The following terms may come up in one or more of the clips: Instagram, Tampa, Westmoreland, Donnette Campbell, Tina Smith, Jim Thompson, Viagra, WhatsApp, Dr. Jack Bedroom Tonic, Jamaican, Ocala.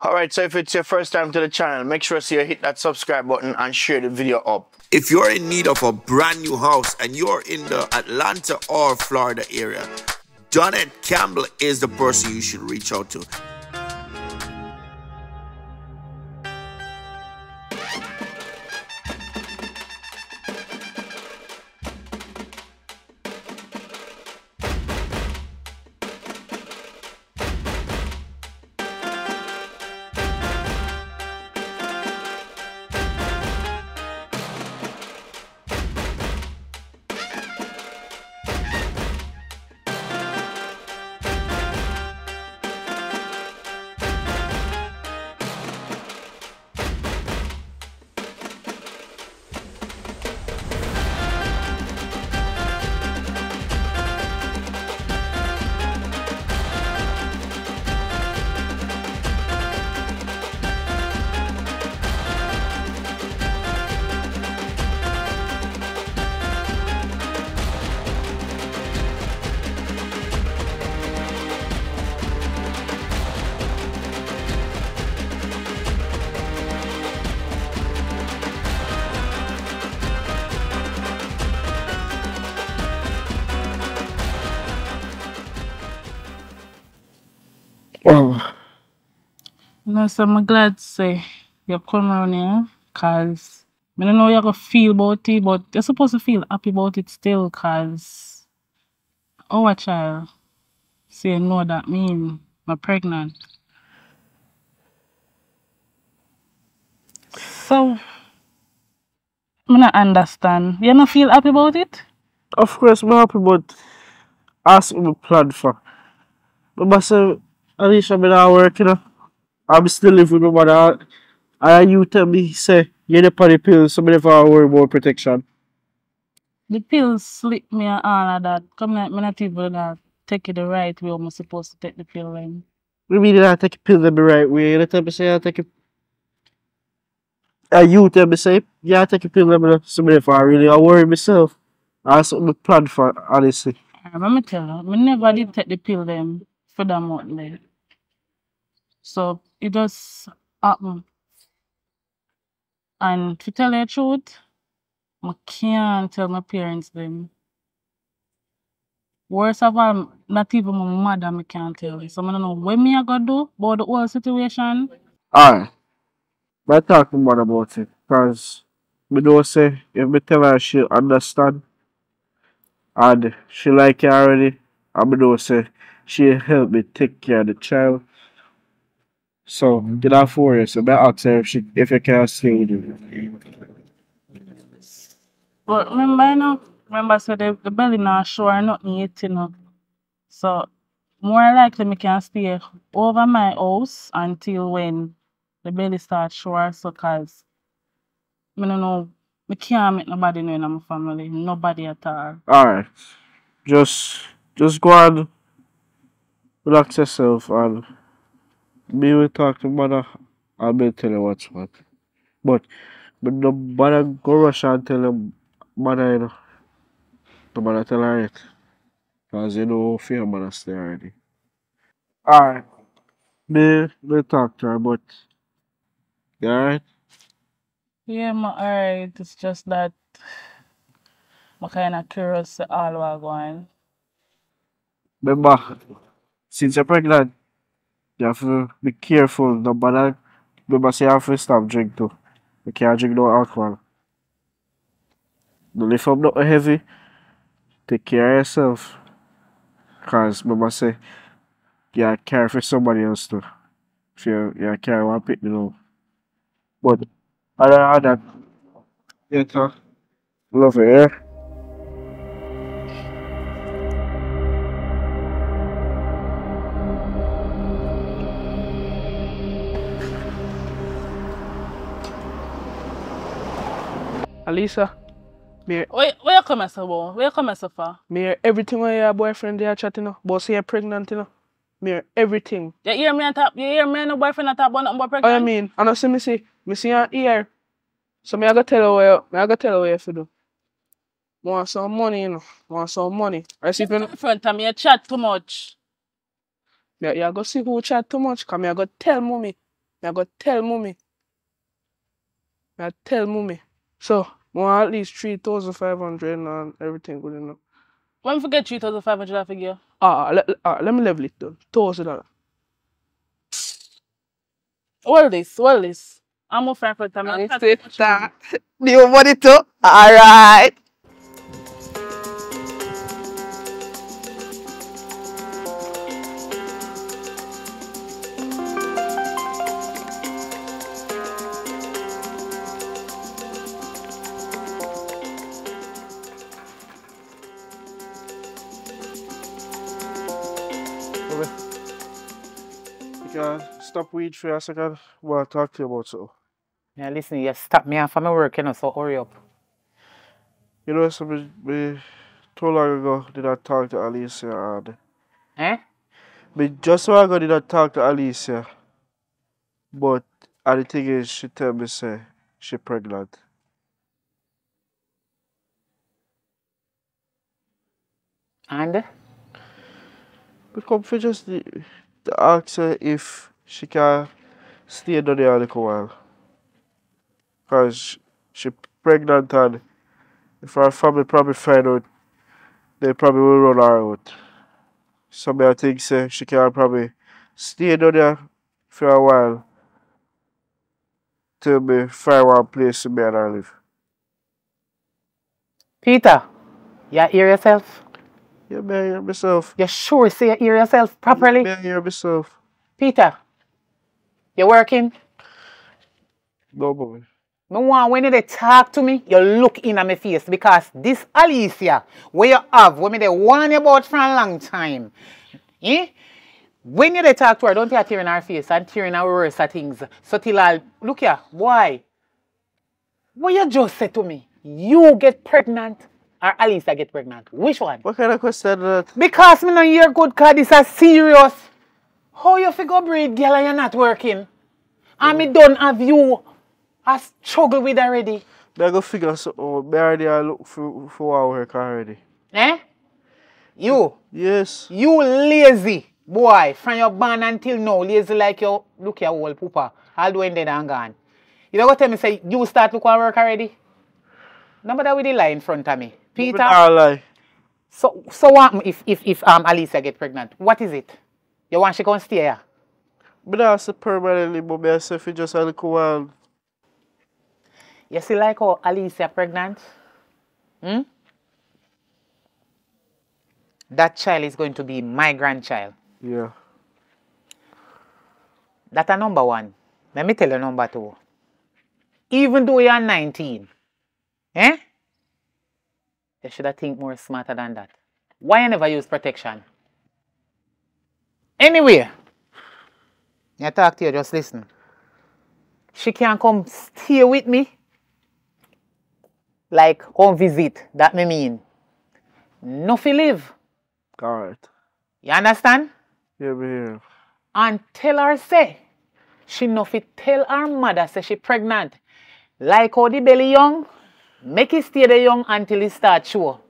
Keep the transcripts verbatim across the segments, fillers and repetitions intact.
Alright, so if it's your first time to the channel, make sure so you hit that subscribe button and share the video up. If you're in need of a brand new house and you're in the Atlanta or Florida area, Donnette Campbell is the person you should reach out to. Wow. No, so I'm glad to say you've come around here, because I don't know how you feel about it, but you're supposed to feel happy about it still, because our child say no, that means I'm pregnant. So, I don't understand. You don't feel happy about it? Of course, I'm happy, but ask what I planned for. But I said, Alicia, I'm not working, you know. I'm still living with my mother. And you tell me, say, you're the party pills, so I never worry about protection. The pills slip me and all of that. Come like, I'm not even gonna take it the right way, I'm supposed to take the pill then. You mean I take the pill the right way? You tell me, say, I take it. And you tell me, say, yeah, I take the pill the right way, so I never really I worry myself. That's what I planned for, honestly. I'm gonna tell you, I never did take the pill then for that month then. So it just happened. And to tell you the truth, I can't tell my parents them. Worse of all, not even my mother I can't tell you. So I don't know what I gotta do about the whole situation. Alright. I talk to my mother about it, because I don't say if I tell her she'll understand and she like it already, and I don't say she'll help me take care of the child. So, did I for you? So, I'll ask her if, she, if you can stay with you. But remember, you know, remember, so the, the belly not sure, nothing yet, you know. So, more likely, I can stay over my house until when the belly starts sure, so, because I don't know, I can't make nobody know in my family, nobody at all. Alright. Just, just go and relax yourself and me will talk to mother and me tell you what's what. But but no mother go rush and tell him mother, you know. The mother tell her it. Because you know fear mother stay already. Alright. Me will talk to her, but you alright? Yeah, I'm alright. It's just that I'm kinda curious to all what's going. Remember, since you're pregnant, you have to be careful, no matter, remember say you have to stop drink too. You can't drink no alcohol. Don't lift up nothing heavy. Take care of yourself. Because remember say, you care for somebody else too. If you, you care one pick me now. But other than that, you talk. Love you, yeah? Alisa, where you come as a boy? Where you come as a far? Me everything when your boyfriend there chatting up, but say you're pregnant, you know. Me everything. You hear me on top? You hear me and no boyfriend on top about nothing about pregnant? Oh, I mean, I don't see me see. Me see your ear. So me I go tell her you, me I go tell her what you have to do. I want some money, you know. I want some money. I see you. Front of me, you chat too much. Me I go see who chat too much, cause me I go tell mommy. I go tell mommy. I tell mommy. So, well, at least three thousand five hundred and everything good enough. When you forget three thousand five hundred, I figure? Ah, let, ah, let me level it down. one thousand dollars. What is this? What is this? I'm a friend for the time. I'm going to start. Do you want it too? All right. Stop weed for a second. Well, I'll talk to you about so. Yeah, listen, you stop me off from my work, you know, so hurry up. You know, so we, we, too long ago did I talk to Alicia and... Eh? We just so long ago did I talk to Alicia. But, and the thing is, she tell me, say, she pregnant. And? But come for just the... to ask her if she can stay down there a little while. Because she's pregnant and if her family probably find out, they probably will run her out. Some of think say she can probably stay down there for a while till me find one place to me and her live. Peter, you hear yourself? You may hear myself. You sure say you hear yourself properly? You may hear myself. Peter, you working? No, boy. No one, when they talk to me, you look in at my face because this Alicia, where you have, when they warn you about for a long time, eh? When you talk to her, don't you tear in her face and tear in her worse things. So till I look here, why? What you just said to me? You get pregnant. Or Alicia get pregnant. Which one? What kind of question that? Because me know you're good, because this is serious. How you figure breed, girl, and you're not working? And mm. me don't have you. I struggle with already. I go figure so. Oh, me already I look for, for work already. Eh? You? Yes. You lazy boy. From your born until now, lazy like you. Look your whole pooper. All the way in there and gone. You don't go tell me say you start look for work already? Nobody with the lie in front of me. Peter, lie. So, so um, if, if, if um, Alicia get pregnant, what is it? You want she to stay here? But I say permanently, but I say if just a little while. You see like how Alicia pregnant? Hmm? That child is going to be my grandchild. Yeah. That's a number one. Let me tell you number two. Even though you are nineteen, eh? You should have think more smarter than that. Why you never use protection? Anyway, I talk to you, just listen. She can't come stay with me. Like home visit, that me mean. No fi live. Correct. You understand? Yeah, yeah. And tell her say, she no fi tell her mother say she pregnant. Like how the belly young. Make it stay there young until it starts show.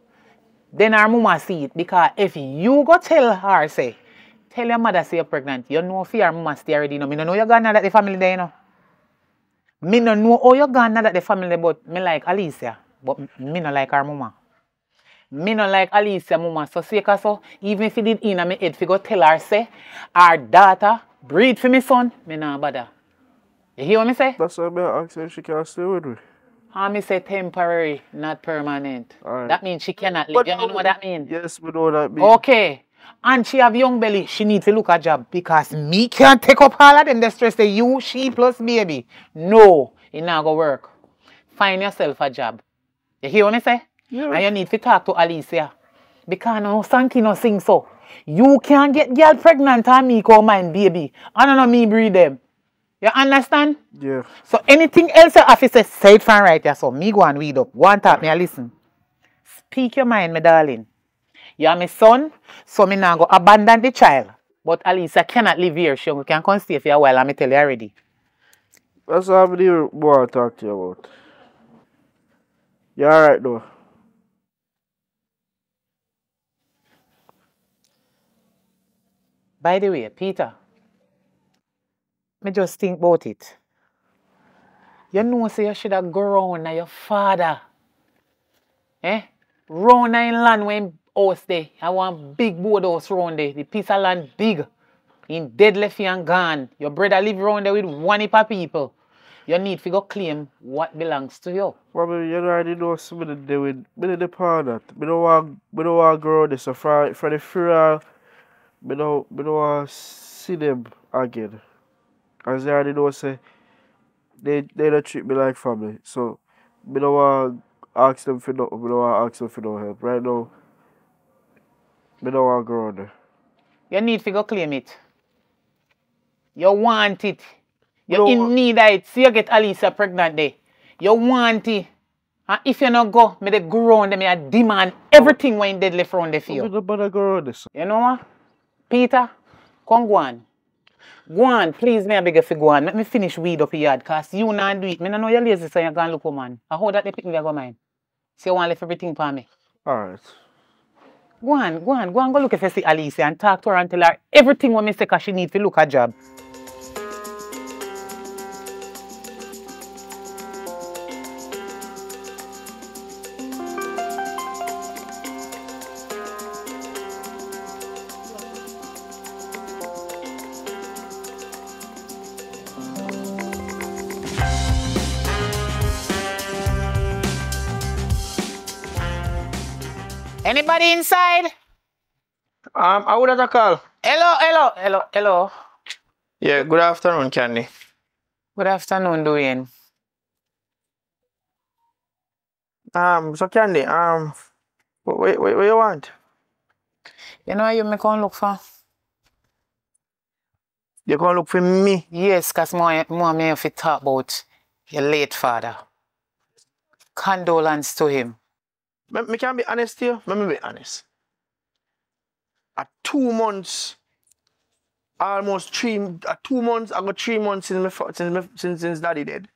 Then her mama see it. Because if you go tell her, say, tell your mother say you're pregnant, you know if your mama stay already. No, me no know you're gone now that the family there, you know. Me no know how you're gone now that the family there, but me like Alicia. But me no like her mama. Me no like Alicia mama. So say so, even if it did in my head, if you go tell her, say, our daughter, breed for me son, me no bother. You hear what I say? That's why I asked her if she can stay with me. I say temporary, not permanent. Right. That means she cannot live. But you know what that means? Yes, we know what that means. Okay. And she have young belly. She needs to look at job because me can't take up all of them. The stress that you, she plus baby. No, it not going to work. Find yourself a job. You hear what I say? Yeah. And you need to talk to Alicia. Because no Sanky no sing so. You can't get girl pregnant and me call mine baby. I don't know me breed them. You understand? Yeah. So anything else your officer said from right here, so me go and read up. One tap, me a listen. Speak your mind, my darling. You are my son, so me now go abandon the child. But Alicia cannot live here. She can come stay for a while, and me tell you already. That's how many more I talk to you about. You alright though? By the way, Peter. me just think about it. You know, say you should have gone round your father. Eh? Round in land when house there. I want big board house round there. The piece of land big. In dead left and gone. Your brother live round there with one heap of people. You need to go claim what belongs to you. Probably you already know something to do with me. Don't want to go around there. So for, for the funeral, I don't want to see them again. As they already know, say, they, they don't treat me like family. So I don't want to ask them for no, I don't want to ask them for no help. Right now, I don't want to go around there. You need to go claim it. You want it. You're no. in need of it. See, you get Alisa pregnant there. You want it. And if you don't go, may they go round there, may I demand everything oh. when they left round the field. You know what? Peter, come go on. Go on, please, may I beg you to go on. Let me finish weed up the yard, because you not do it. I know you're lazy, so you're going to look for man. I hold that they pick me, I go mine. So you want to leave everything for me. All right. Go on, go on, go on, go look if you see Alisa and talk to her and tell her everything what I say, because she needs to look at job. Anybody inside? Um, I would have a call. Hello, hello, hello, hello. Yeah, good afternoon, Candy. Good afternoon, Dwayne. Um, so Candy, um, what, what, what you want? You know you me come look for? You come look for me? Yes, because more, more me have to talk about your late father. Condolence to him. I can be honest here. Let me be honest. At two months, almost three, at two months, I got three months since my, since, my, since, since daddy dead.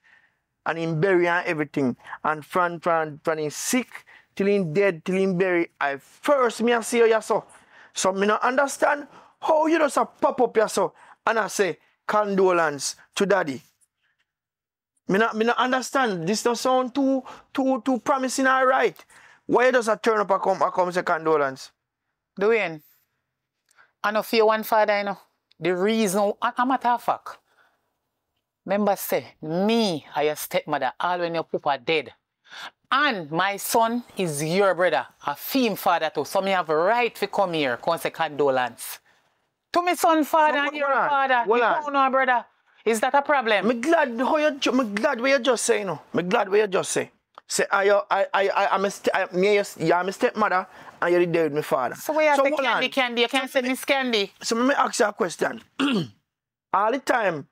And he buried and everything. And from, from, from him sick till he dead, till he buried, I first me I see you so. So I don't understand how you just pop up yourself and I say, condolence to daddy. I don't understand. This doesn't sound too, too, too promising or right. Why does I turn up and come, and come and say condolence? Dwayne, I know fear one father, you know. The reason, as a matter of fact, remember say, me and your stepmother, all when your papa dead. And my son is your brother, a film father too. So I have a right to come here, come say condolence. To my son father so, and your on, father, you don't know, brother. Is that a problem? I'm glad how you, I'm glad what you just say, you know. I'm glad what you just say. Say, I, I, I, I, I'm a, I, me, you are my stepmother and you're there with my father. So where so, you say Candy, Candy? You can't say Miss Candy. So let me ask you a question. All the time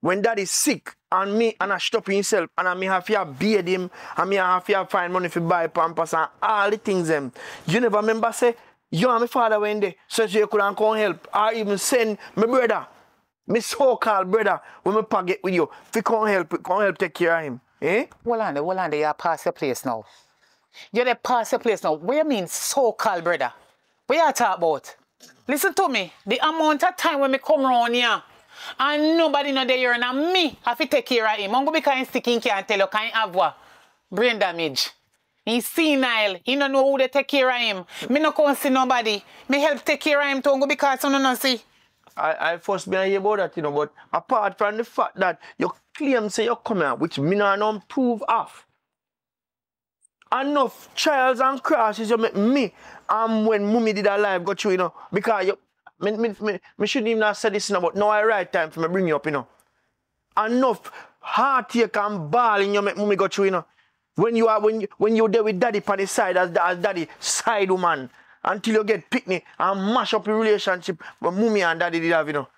when dad is sick and me and I stop himself and I may have to beard him and me have to find money to buy pampers and all the things them. You never remember say, you and my father went there so you couldn't come help or even send my brother, my so-called brother, when my pa get with you, if he can't help, he can't help take care of him. Eh? Well, Andy, well, Andy, you're past your place now. You're past your place now. What do you mean, so-called brother? What you talk about? Listen to me. The amount of time when I come around here, and nobody know that you're and me, I have to take care of him. I'm going to be kind of sticking here and tell you, can you have what? Brain damage. He's senile. He don't know who they take care of him. Me no can't see nobody. Me help take care of him too, because I don't see. I, I first been hear about that, you know, but apart from the fact that you claim say you come here, which me no don't prove off. Enough trials and crashes you make me, and when mummy did her life got you, you know, because you, me, me, me, me shouldn't even have said this, you know, but now I right time for me bring you up, you know. Enough heartache and bawling you make mummy got you, you know. When you are, when you, when you're there with daddy on the side, as, as daddy, side woman. Until you get picnic and mash up your relationship with mummy and daddy did have, you know.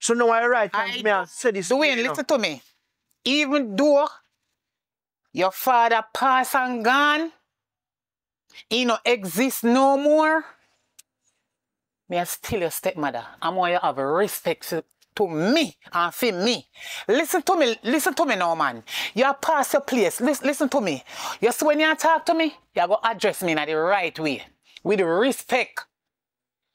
So now I write and I say this. Dwayne, you know. Listen to me. Even though your father passed and gone, he no exist no more, me I still your stepmother. I'm going to have respect to me and for me. Listen to me, listen to me now, man. You are past your place. Listen, listen to me. You see when you talk to me, you are going to address me in the right way. With respect.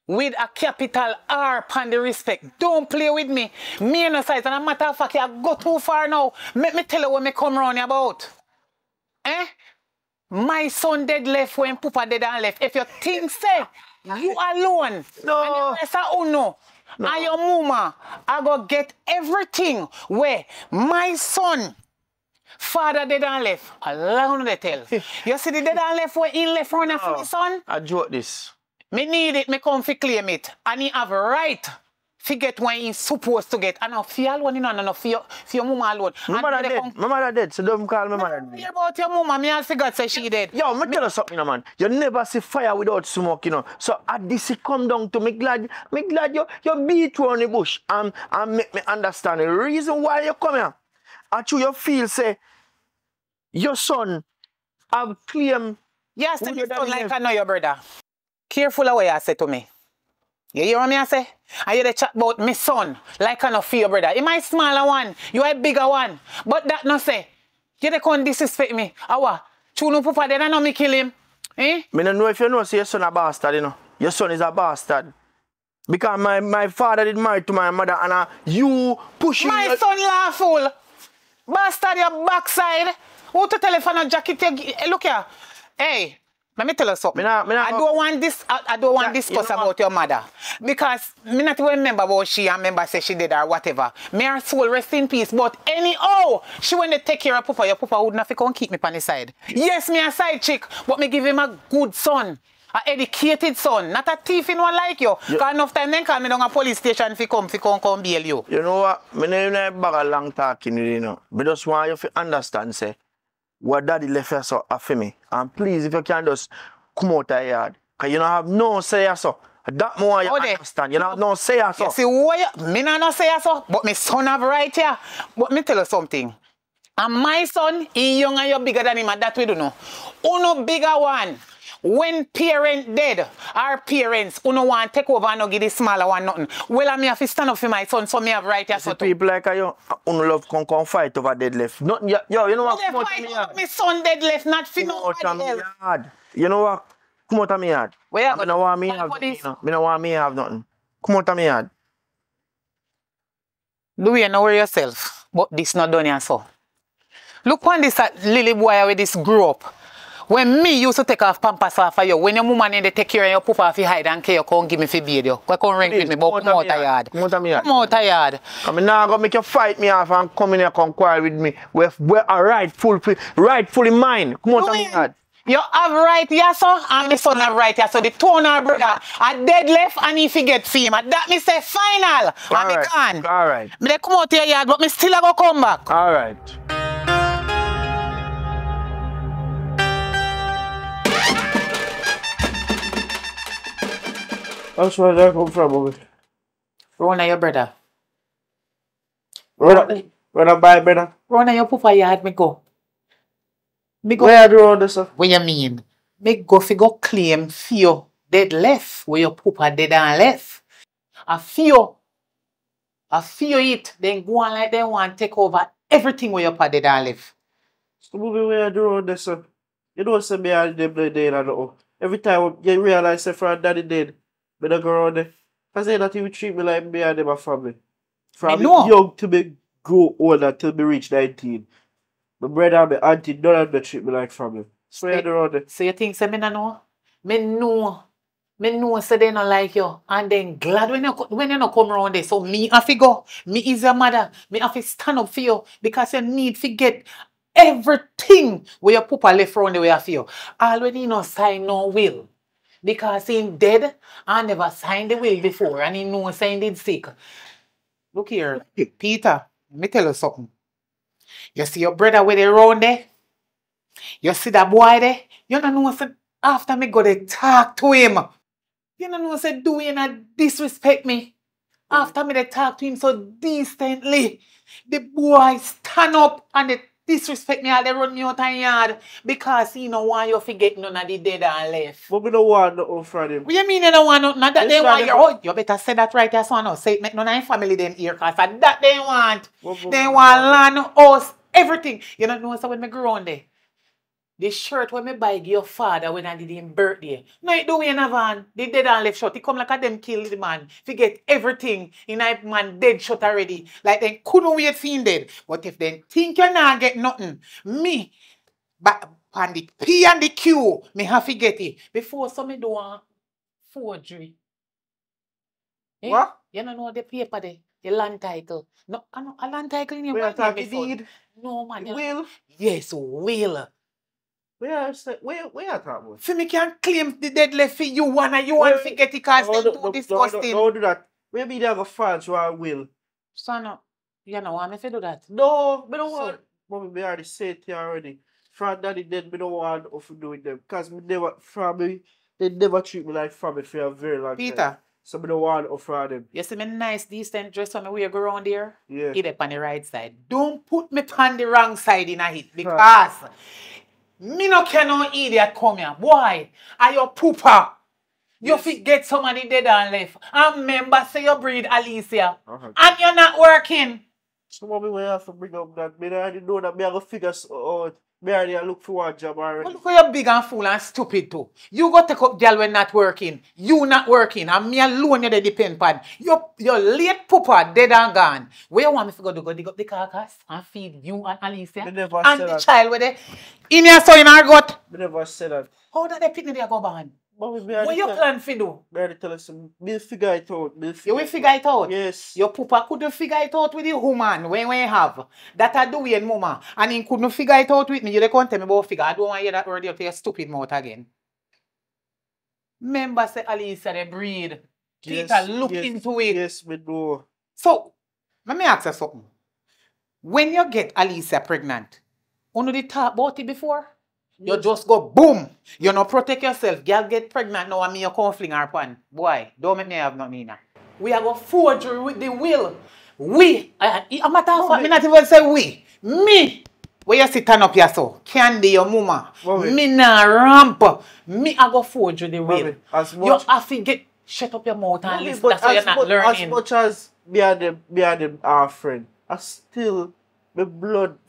with a capital R upon the respect. Don't play with me. Me no size, and a matter of fact, you go too far now. Let me tell you what me come round about. Eh? My son dead left when Papa dead and left. If your thing say, you alone. No. And the uno. No. And your mama, I go get everything where my son, father dead and left. Allow me to tell. You see the dead and left where he left running no. for his son? I joke this. Me need it, me come fi claim it. And he have a right to get when he's supposed to get. And I feel alone, you know, and I feel your mama alone. My mother dead, my mother dead, so don't call my mother dead. Hear about your mama, me also God say she dead. Yo, me, me tell you something, you know, man. You never see fire without smoke, you know. So at this, it come down to me glad, me glad you, you beat around the bush and, and make me understand the reason why you come here. At you, you feel, say, your son have claimed... Yes, you sound like I know your brother. Careful away, I say to me. You hear what I say? I hear the chat about my son, like I no fear, brother. He my smaller one, you a bigger one. But that no say. You they can't disrespect me. Awa, Chuno Papa, they don't know me kill him. Eh? I don't know if you know, say your son a bastard, you know. Your son is a bastard. Because my, my father did marry to my mother, and uh, you push him. My son laugh fool. Bastard, your backside. Who to telephone a jacket? Look here. Hey. Let me tell you something. Me not, me not I don't want this. I, I don't want to discuss you know about your mother because me not even remember what she. I remember say she did or whatever. May her soul rest in peace. But anyhow, she went to take care of Papa. Your Papa would not come keep me on the side. Yes, me a side chick, but me give him a good son, a educated son, not a thief in one like you. Because yeah. enough time then call me down a police station fi come fi come come bail you. You know what? Me no even bag a long talking. You know, but just want you to understand, say. What daddy left us so for me. And please, if you can just come out of the yard. Because you don't have no say so. That more you okay. understand. You don't have no say so. You see, why me no say so, but my son have right here. But me tell you something. And my son, he young and you're bigger than him, and that we don't know. Uno bigger one. When parent dead, our parents, uno want to take over and no give the smaller one nothing. Well, I have to stand up for my son, so me have right here. So people like you, uno love can come fight over dead left. Not, yo, you know what? Come out of me yard. My son dead left, not for nobody else. You know what? Come out of me yard. I don't want me have nothing. Come out of me yard. Do you know yourself? But this not done here, so. Look on this little boy with this grew up. When me used to take off pampas off of you, when your mama need to take care of your papa if you hide and care, you can't give me for baby. You can't ring with me, but come out of yard. Come out of yard. Come out of yard. I'm not going to make you fight me off and come in here and quarrel with me. We're, we're a rightful, rightfully mine. Come out of yard. You have right here, sir, and my son have right here. So the two now, brother, are dead left and if he get for him. That me say final. All and right. I can. All right. I come out of yard, but I still go come back. All right. That's where I come from, Bobby. Rona, your brother. Rona, Rona, bye, brother. Rona, your papa, you had me go. Me go. Where do all this stuff? What you mean? Me go fi go claim few dead left where your papa dead and left. A few, a few it, then go on like they want take over everything where your papa dead and left. So, Bobby, where do all this stuff? You don't say me I did play dead at all. Every time you realize that from daddy dead. But I go around there. I say that you treat me like me and my family. From young to me grow older till me reach nineteen. My brother and my auntie, none of them treat me like family. So, so, around there. So you think so me no know? Me know. Me know so they don't like you. And then glad when you when you no come around there. So me have to go. Me is your mother. Me have to stand up for you. Because you need to get everything where your papa left around the way for you. Already you no sign no will. Because him dead, I never signed the will before, and he no signed it sick. Look here, Peter, let me tell you something. You see your brother with the round there? You see that boy there? You don't know say after me go to talk to him. You don't know say do you not disrespect me? After me they talk to him so decently, the boy stand up and they disrespect me, I they run me out of yard because he don't want you to get none of the dead and left. But we don't want nothing from him. What do you mean you don't want nothing? Not that they want you. Oh, you better say that right there, so I don't say it. Make none of your family them here because that they want. But, but, they want land, house, everything. You don't know so when I grow on there. The shirt when me buy your father when I did him birthday. No, it do we in a van. The dead and left shot. He come like a them killed the man. Forget everything. In a man dead shot already. Like they couldn't wait for him dead. But if they think you not get nothing, me, but on the P and the Q, me have to get it. Before some me do a forgery. Eh? What? You don't know the paper there. The land title. No, I know a land title in your mind. Deed. No, man. Will. Know. Yes, will. We are talking about. So me can claim the dead left for you one and you want to get it because it's too disgusting. Don't do that. Maybe they have a fancy or a will. Son, you don't want me to do that? No, I don't want. Mommy, we already said it already. From daddy dead, I don't want to do with them. Because never, family, they never treat me like family for a very long time. Peter. So I don't want to offer them. You see me nice, decent dress when I wear go around there? Yeah. Get up on the right side. Don't put me on the wrong side in a hit because... Me no cannot eat that come here. Why? Are your pooper? You yes. Fit get somebody dead and left. And remember, say you breed Alicia. Uh-huh. And you're not working. So mommy, we have to bring up that. Me already know that me have to figure out. Me already look for a job already. Look how you big and fool and stupid too. You go take up girl when not working. You not working. And me alone you depend on. Your, your late pooper dead and gone. Where you want me to go to go dig up the carcass and feed you and Alicia? And the that. Child with it. In your son in our gut. We never said that. How did they pick me there go ban? What you plan for do? Barely tell us, we'll figure it out. We'll figure you will figure it out? Yes. Your papa couldn't figure it out with the woman when we have. That I do with mama. And he couldn't figure it out with me. You can't tell me about figure. I don't want to hear that word up to your stupid mouth again. Remember, say Alicia, they breed. Yes, Peter, look yes, into it. Yes, we do. So, let me ask you something. When you get Alicia pregnant, you did talk about it before? You yes. Just go boom. You no protect yourself. Girl get pregnant now and me you come fling her pan. Boy, don't make me have nothing in her. We are going to forgery with the will. We. I, a matter of fact, me not even say we. Me. Where you sit up here so? Candy, your mama. Mommy. Me na ramp. Me I go forgery the will. As much, you have to get shut up your mouth and Mommy, listen. That's why you're not much, learning. As much as me and them, me and them are friends, I still... My blood,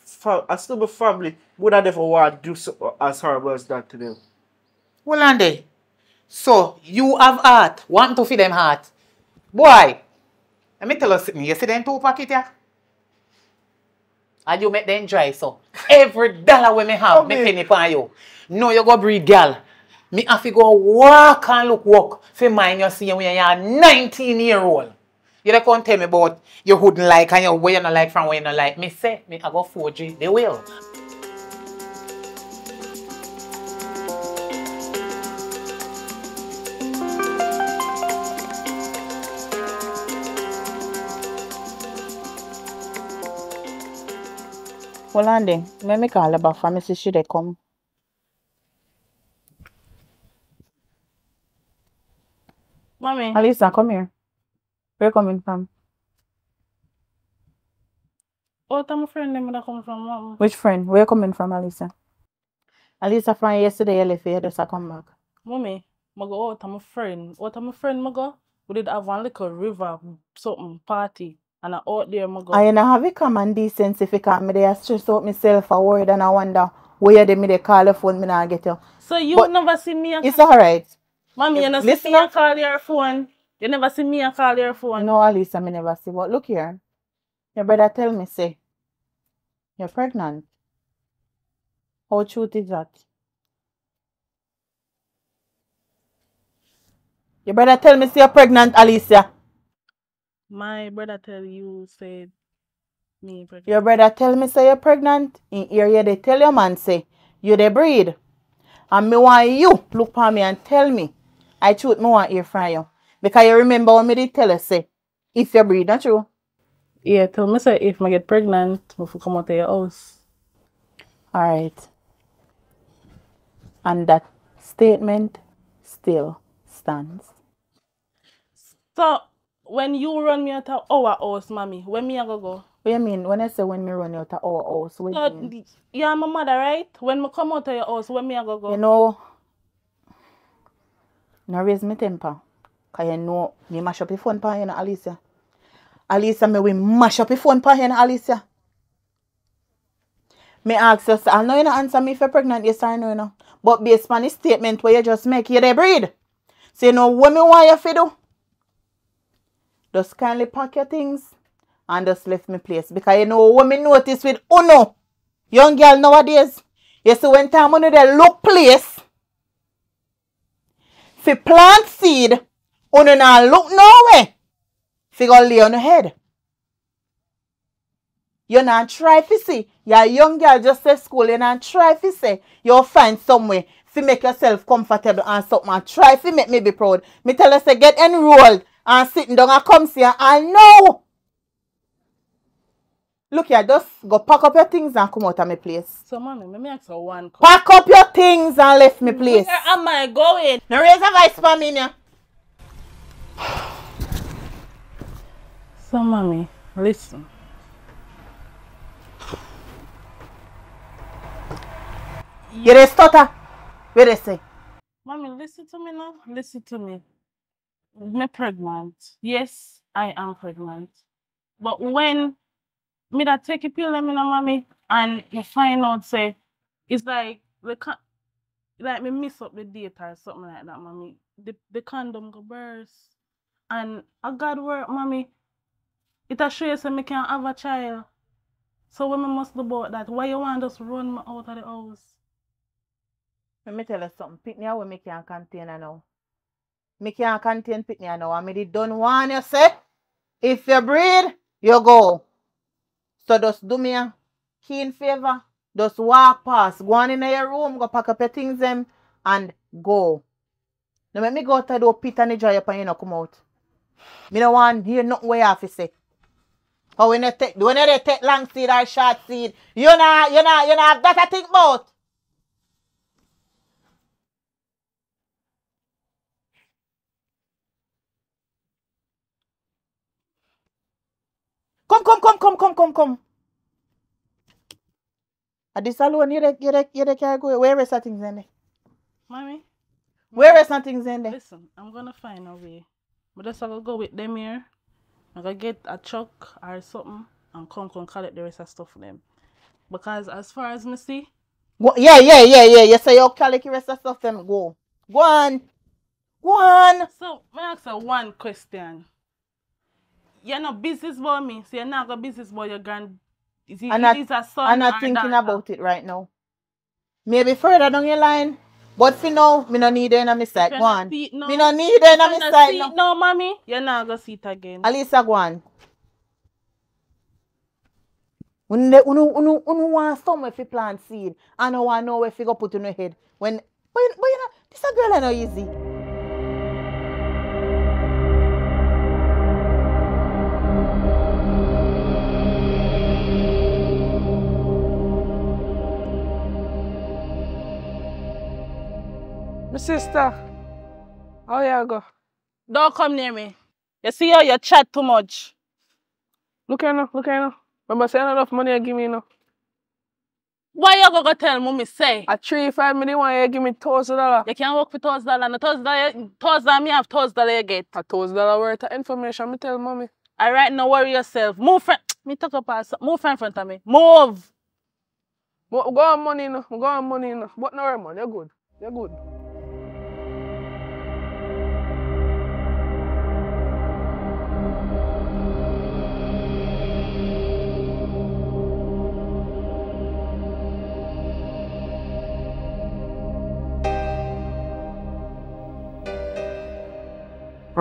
I still my family would I never want to do so as horrible as that to them. Well, Andy, so you have heart, want to feed them heart. Boy, let me tell you something. You see them two packets here? And you make them dry, so every dollar we may have, okay. Me penny for you. No, you go breed, girl. Me have to go walk and look, walk. For mine, you see, when you are nineteen year old. You can't tell me about your hood like and your way you don't like from where you don't like. Me say, me I go forgery, they will. Well, Andy, let me call about family should they come. Mommy. Alisa, come here. Where coming from? Oh, I'm a friend that come from mom. Which friend? Where coming from, Alicia? Alicia from yesterday, I left here, just I come back. Mommy, I go out, I'm a friend. Out, I'm a friend, I go. We did have one little river, something, party. And I out there, I go. I don't have a common decency if I can't. I stress out myself a word and I wonder where they, they call the phone, I don't get you. So you but never see me? A it's alright. Mommy, you never see me I call your phone. You never see me and call your phone? No, Alicia, I never see. But look here. Your brother tell me, say, you're pregnant. How true is that? Your brother tell me, say, you're pregnant, Alicia. My brother tell you, say, me pregnant. Your brother tell me, say, you're pregnant. In here, they tell your man, say, you they breed. And me want you look at me and tell me, I truth me want hear from you. Because you remember what me did tell us, say, if you breed, not true? Yeah, tell me, say, if I get pregnant, I will come out of your house. Alright. And that statement still stands. So, when you run me out of our house, mommy, when me I go go? What do you mean? When I say when me run you out of our house, what so, you mean? You're my mother, right? When I come out of your house, when me I go go? You know, now raise my temper. Because you know, me mash up the phone pan here, na, Alicia. Alicia, me we mash up the phone pan here, na, Alicia. me ask you, I know you not answer me if you're pregnant, yes or no, you know. But based on the statement where you just make, you they breed. So you know what me want you to do? Just kindly pack your things and just leave me place. Because you know what me notice with Uno, young girl nowadays, you see when time Uno they look place, if you plant seed, Uno not look nowhere. If you go lay on your head. You not try to see. Your young girl just left school. You not try to see. You'll find somewhere to make yourself comfortable and something. And try to make me be proud. Me tell her, say, get enrolled and sitting down and come see her. And no. Look here, just go pack up your things and come out of my place. So, mommy, let me ask her one question. Pack up your things and left me place. Where am I going? Now raise a voice for me now. So, mommy, listen. You dey stutter. What they say? Mommy, listen to me now. Listen to me. Me pregnant. Yes, I am pregnant. But when me that take a pill, let me know, mommy, and you find out, say, it's like we can't, like me miss up the date or something like that, mommy. The the condom go burst, and a God work, mommy. It a show you say me can't have a child. So when me must about that, why you want us run me out of the house? Let me tell you something. Pitney how we can't contain now. Me can't contain Pitney now. I mean, don't want you say. If you breed, you go. So just do me a keen favor. Just walk past. Go on in your room. Go pack up your things them and go. Now make me go to the pit and enjoy up and you know come out. Me don't want to hear nothing where you have to say. Or when you take when you take long seed or short seed. You know, you know, you know have that I think about. Come, come, come, come, come, come, come. At this alone, you can't go. Where is that things in there? Mommy? Where is that things in there? Listen, I'm going to find a way. But just I'll go with them here. I'm going to get a truck or something and come, come collect the rest of stuff for them. Because as far as me see... Well, yeah, yeah, yeah, yeah. You say you'll collect the rest of stuff then go. Go on. Go on. So, I'm going to ask you one question. You're not business about me, so you're not a business about your grand. Is he, I'm not, is a son I'm not thinking daughter. About it right now. Maybe further down your line, but for now, I don't need it on my side. Go on. I no. don't need it on my side. No. no, mommy, you're not going to see it again. Alisa, go on. You don't want somewhere to plant seed. I don't want nowhere to put in your head. When, but you, but you know, this a girl is not easy. Sister, how you go? Don't come near me. You see how you chat too much. Look at you, look at you. Remember, say enough money you give me now. Why you go go tell me, say? At three, five minutes, one, you give me thousand dollars. You can't work for thousand dollars. No thousand dollars, thousand dollars, me have thousand dollars you get. A thousand dollars worth of information, me tell mommy. All right, no worry yourself. Move, friend. Me talk about move friend in front of me. Move. But go on money now. Go on money now. But no worry, man. You're good. You're good.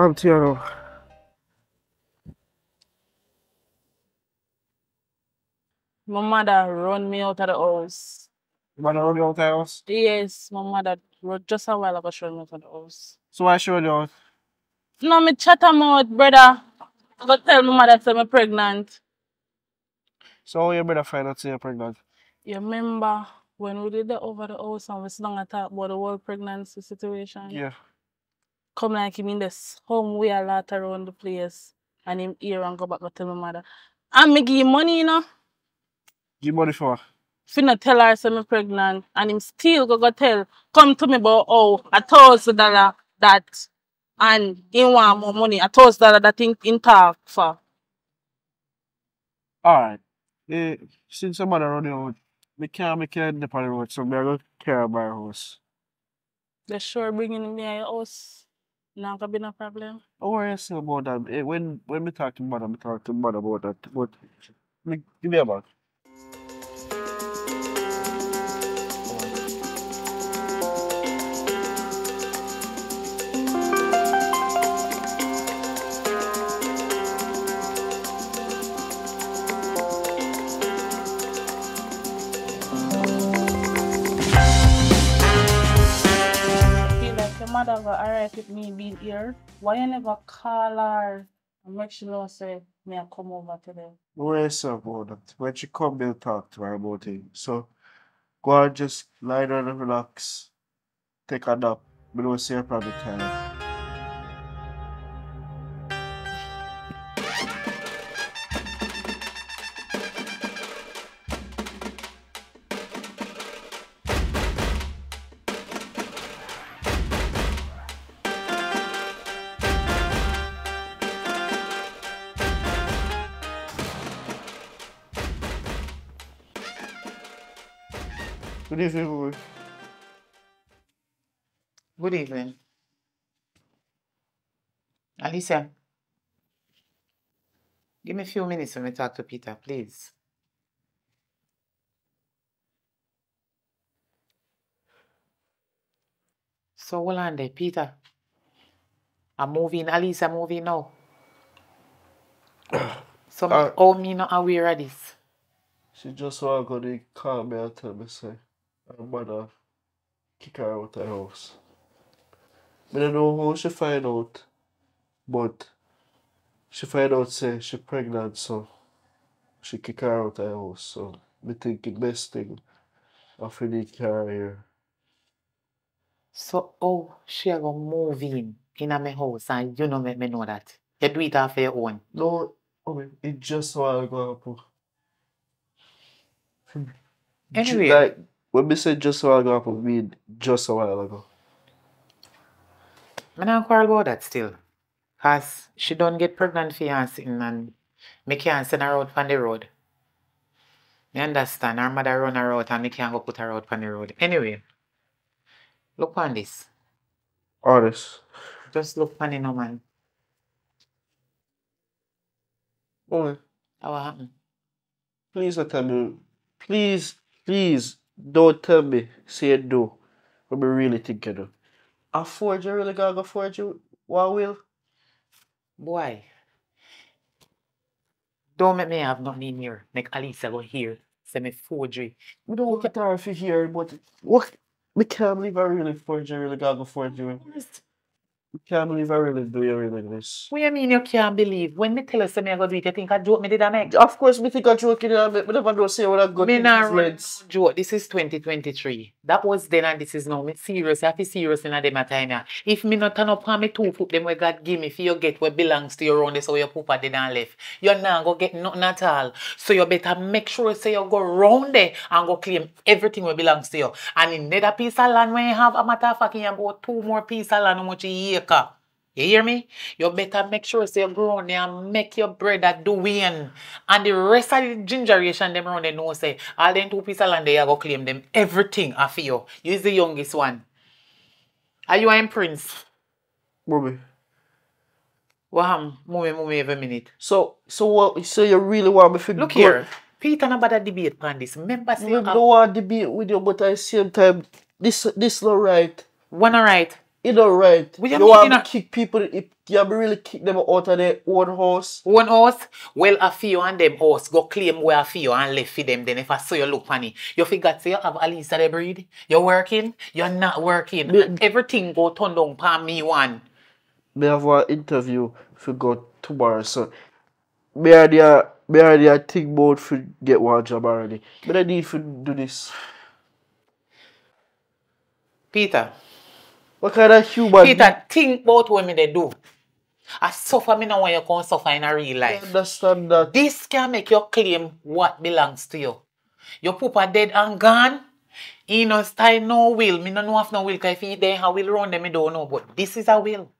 I'm Tiano. My mother run me out of the house. Your mother run you out of the house? Yes, my mother wrote just a while ago she run me out of the house. So why she run you out? No, me chat about brother. I go tell my mother that I'm pregnant. So how your brother find out that you're pregnant? You remember when we did the over the house and we sit down and talk about the whole pregnancy situation? Yeah. Come like him in this home way a lot around the place and him here and go back and tell my mother. And me give him money, you know. Give money for what? Finna tell her so I'm pregnant and him still go go tell, come to me about oh, a thousand dollar that and he want more money, a thousand dollar that in, in talk for. Alright. Eh, since your mother running out, mechanical department, so we're going to care about our house. They're sure bringing me a house. Not going to be no problem. Don't worry about that. When, when we talk to mother, we talk to mother about that. But give me a bag. Mother got alright with me being here. Why you never call her and make sure no say may I come over today? No worries about that. When she come, they'll talk to her about it. So go and just lie down and relax. Take a nap. We don't see her probably time. Good evening. Good evening. Alisa, give me a few minutes when I talk to Peter, please. So, hold on there, Peter. I'm moving, Alisa, I'm moving now. So, uh, all me not aware of this. She just want to go to call me and tell me, say. Her mother kick her out of the house. I don't know how she find out, but she find out say she pregnant, so she kick her out of the house. So I think the best thing after we need her here. So oh, she a go move in in my house and you don't make me know that. You do it off your own. No, it just wanna go happen. Anyway. Like, when we said just a while ago, I mean just a while ago. I don't quarrel about that still. Because she don't get pregnant for you sitting and I can't send her out on the road. I understand. Her mother run her out and I can't go put her out on the road. Anyway, look on this. All this? Just look on it now, man. What? What happened? Please don't tell me. Please, please. Don't tell me, say it do. What we really thinking of. A forger really gonna go forge you? What will? Boy. Don't make me have nothing in here. Make Alisa go here. Say me forgery. We don't get her if you hear, but what? We can't believe I really forger really gonna go forge you. We can't believe I really do you really this. What do you mean you can't believe? When me tell us that I go do it, you think I joke me did I make? Of course, me think I joke you did I make. Me never don't say what I go do. Me not really joke. This is twenty twenty-three. That was then and this is now. Me serious. I feel serious in a time. If me not turn up on me two foot, them where God give me for you get what belongs to your own, so your pooper did not left. You're not going to get nothing at all. So you better make sure say you go round there and go claim everything what belongs to you. And in another piece of land when you have a matter of fact, you have about two more pieces of land how much you eat. You hear me? You better make sure so you grow on there and make your bread at the win. And the rest of the gingeration them around they know say all them two pieces of land they go claim them everything after you. You is the youngest one. Are you a prince? Mommy. Wow, mommy, mommy every minute. So so what so you really want me to look go here. Peter and about a debate on this. Remember say I don't want to debate with you, but at the same time, this this not right. One alright. It all right. We you want to kick people, it, you have really kick them out of their own house. One house? Well, I feel and them house go claim where I feel and left for them then if I saw you look funny. You forgot say you have Alisa the breed. You're working, you're not working. Me, everything go turn down for me one. I have an interview for go tomorrow, so me idea me idea think about for get one job already. But I need to do this. Peter. What kind of human? Peter, think about what me they do. I suffer me now when you can't suffer in a real life. I understand that. This can make you claim what belongs to you. Your pooper dead and gone. He no style no will. Me no know if no will. Because if he there, I will run them, I don't know. But this is a will.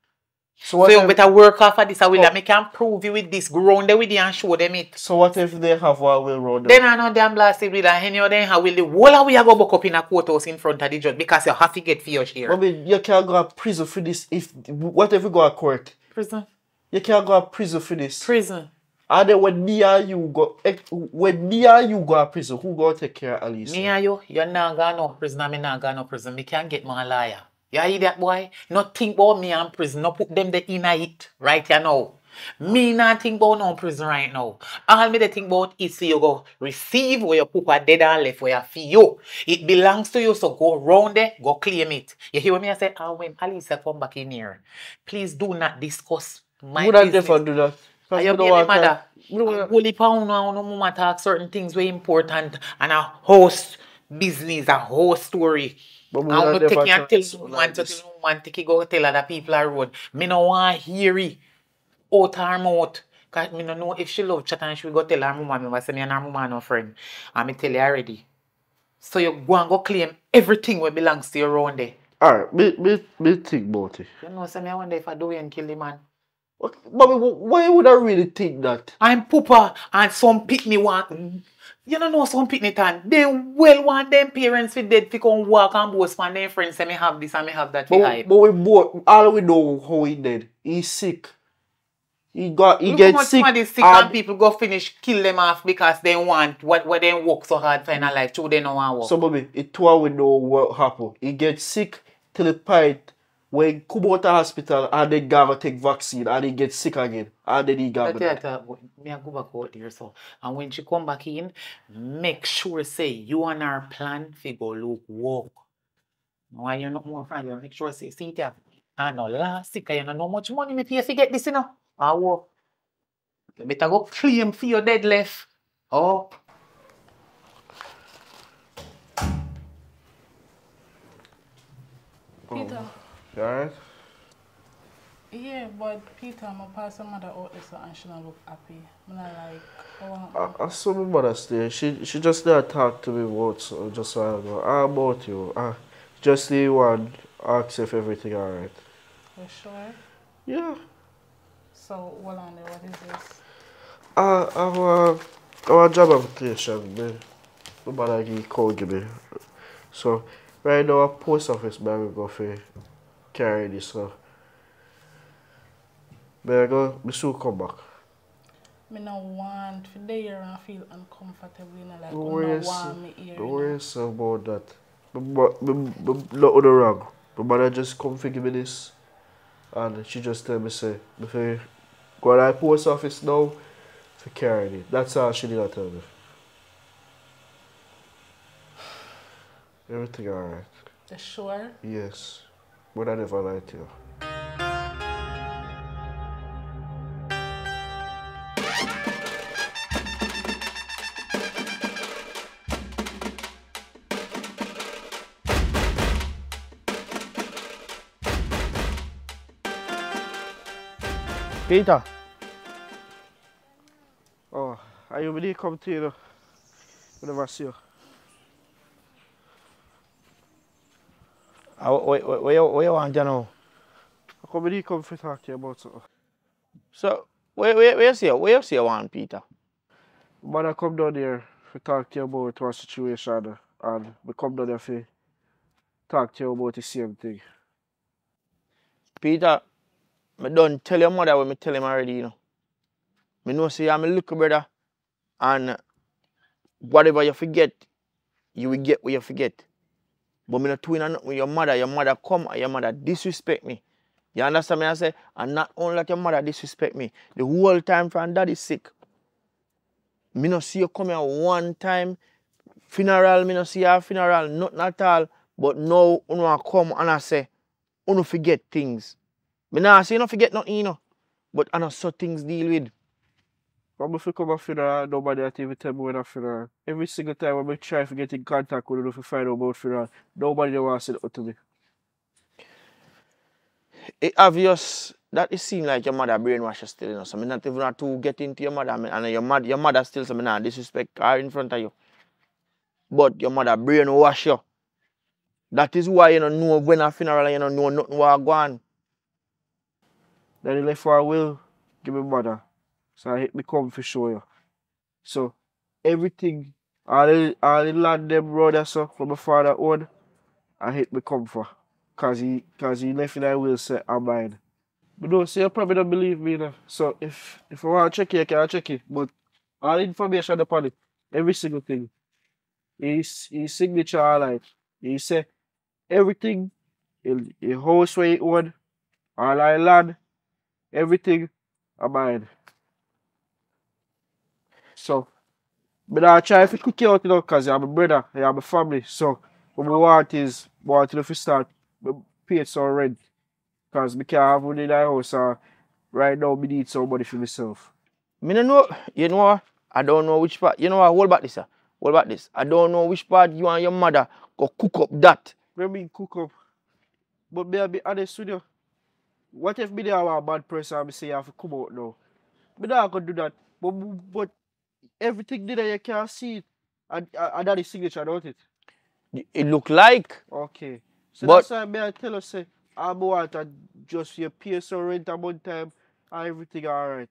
So, what so you if, better work off of this way that me can prove you with this. Go round there with it and show them it. So what if they have what will round them? Then I know them blasted with that. Any of them have will the whole way go back up in a courthouse in front of the judge because you have to get for your share. But you can't go to prison for this. If what if you go to court? Prison. You can't go to prison for this. Prison. And then when me and you go, when me and you go to prison, who go take care of Alice? Me and you, you're not going to prison. I'm not going to prison. Me can't get my liar. You hear that, boy? Not think about me and prison. Not put them there in a it right here now. Me not think about no prison right now. All me the think about is so you go receive where your pupa dead and left where you feel. It belongs to you, so go round there, go claim it. You hear what me? I said, and when Alice come back in here, please do not discuss my would business. Would I never do that? I am getting mother. Holy pound, I don't want to talk certain things very important and a host business, a whole story. But I want to take you and tell you like to woman take you go tell other people are road. I don't want to hear it out her mouth. Because I don't know if she loves chat and she will go tell her mama. I say me and her mama no friend. And I tell you already. So you go and go claim everything that belongs to you around there. Alright, me, me, me think about it. You know, so I wonder if I do and kill the man. But why would I really think that? I'm pooper and some pick me one. You don't know some picnic time. They well want them parents with dead to come walk and boast and their friends say me have this and me have that. But, but we both, all we know how he dead. He's sick. He got, he gets sick. Look how much sick and people go finish, kill them off because they want what, what they work so hard for in their life. So they don't want to work. So baby, it's how we know what happened. He gets sick till the point when he come out of hospital and they gotta take vaccine and he gets sick again. And then he got back. Me go back out there so. And when she come back in, make sure say you and her plan for go look walk. Why you're not more friendly? Make sure say see it. And no last sick, you know how much money me pay if you get this, you know. I walk. You better go claim for your dead left. Oh. Peter. Alright? Yeah, but Peter, my pastor mother out there so and she don't look happy. I'm not like, oh, I, I saw my mother stay. She she just didn't talk to me once or just so I don't know. How about you? Ah, just the one ask if everything alright. You sure? Yeah. So hold on there, what is this? Uh our our job application, man. My mother called me. So right now our post office man we go for carry this stuff. But I go, I still come back. I don't want to be there and feel uncomfortable. You know, like, don't worry, don't worry about that. I'm not on the wrong. My mother just come for give me this. And she just tell me, say, if I go to the post office now, to carry it. That's all she did not tell me. Everything alright. You sure? Yes. But I never lied to you. Peter. Oh, are you ready to come to you? I never see you. Uh, what, what, what, what you want to know? I come ready to come to talk to you about something. So, where, where, where, see you? Where see you want, Peter? But I come down here to talk to you about one situation and we come down here to talk to you about the same thing. Peter. I don't tell your mother what I tell him already, you know. I know say I'm a little brother and whatever you forget, you will get what you forget. But I'm not doing nothing with your mother. Your mother come and your mother disrespect me. You understand me? I say, and not only that your mother disrespect me, the whole time from daddy sick. I don't see you come here one time, funeral, I don't see your funeral, nothing at all. But now I come and I say, I don't forget things. But nah, so you don't forget nothing, you know. But I know so things deal with. When I come to a funeral, nobody at even tell me when I funeral. Every single time when I try to get in contact with you to find out about funeral, nobody wants to say that to me. It's obvious that it seems like your mother brainwashes still, you know. So I'm not even to get into your mother. And your mother, your mother still, so I'm not disrespect her in front of you. But your mother brainwash you. That is why you don't know when a funeral, you don't know nothing will go on. Then he left for a will, give me mother. So I hit me come for show you. So everything, all the, all the land them brother so from my father owned, I hit me come for. Cause he cause he left in a will set so, and mine. But no, see, you probably don't believe me now. So if if I want to check it, I can check it. But all the information upon it, every single thing. His his signature all right. He said everything, the house where he owned, all I land, everything are mine. So, but I try to cook it out, you know, because I'm a brother, I'm a family. So, what we want is, we want to start, we pay some rent. Because I can't have one in the house, and right now, I need somebody for myself. I don't know, you know, I don't know which part, you know, hold back this, sir. Hold back this. I don't know which part you and your mother go cook up that. What mean cook up? But may I be honest with you? What if me there was a bad person and I say I have to come out now? I don't going to do that. But, but everything there you can't see it. And, and that is signature, don't it? It look like. Okay. So but, that's why may I tell you, say, I want to just your P S O rent at one time and everything alright.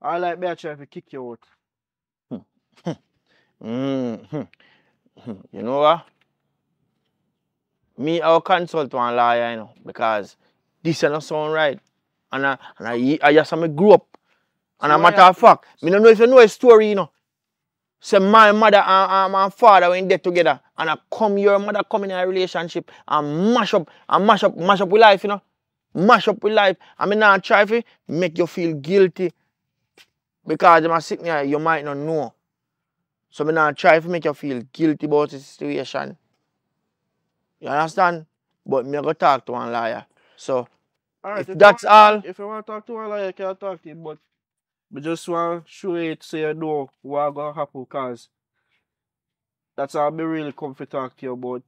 I like me I try to kick you out. Hmm. Mm. You know what? Me, I will consult one lawyer, you know, because this is not sound right. And I, and I, I just I grew up. And so a matter I, of fact, I don't know if you know a story, you know. Say my mother and, and my father were in debt together. And I come, your mother come in a relationship and mash up, and mash up, mash up with life, you know. Mash up with life. I mean, I try to make you feel guilty. Because I'm sick now, you might not know. So I don't try to make you feel guilty about the situation. You understand? But me go talk to one liar. So, all right, if, if that's want, all... If you want to talk to one liar, you can talk to him, but I just want to show it so you know what's going to happen, because that's how I really come to talk to you about.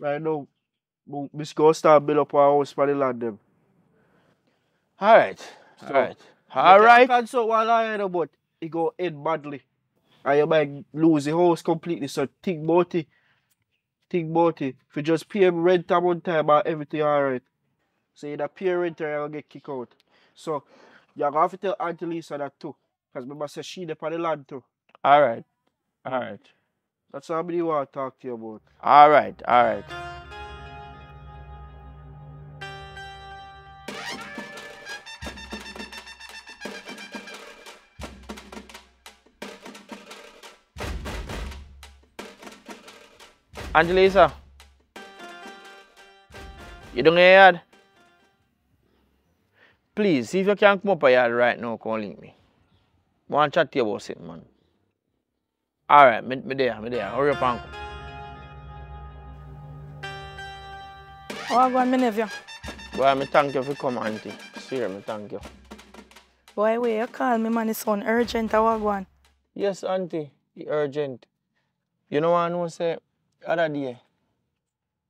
Right now, I'm going to start building up our house for the land them. All right. So, all right. All right. You can consult one liar, but it go end badly. And you might lose the house completely, so think about it. Think about it. If you just pay him rent at one time and everything alright. So you're the pay renter, you're going to get kicked out. So you're going to have to tell Auntie Lisa that too. Because remember, say she depend on the land too. Alright. Alright. That's how many want to talk to you about. Alright, alright. Angelisa, you don't hear yard? Please, see if you can come up a yard right now, come link me. I want to chat to you about it, man. Alright, me, me there, me there. Hurry up and come. Oh, I go on, my nephew. Boy, I thank you for coming, auntie. Swear, I thank you. Boy, wait, you call me, man. It's sound urgent, I go on. Yes, auntie, it's urgent. You know what I know, say? Other day,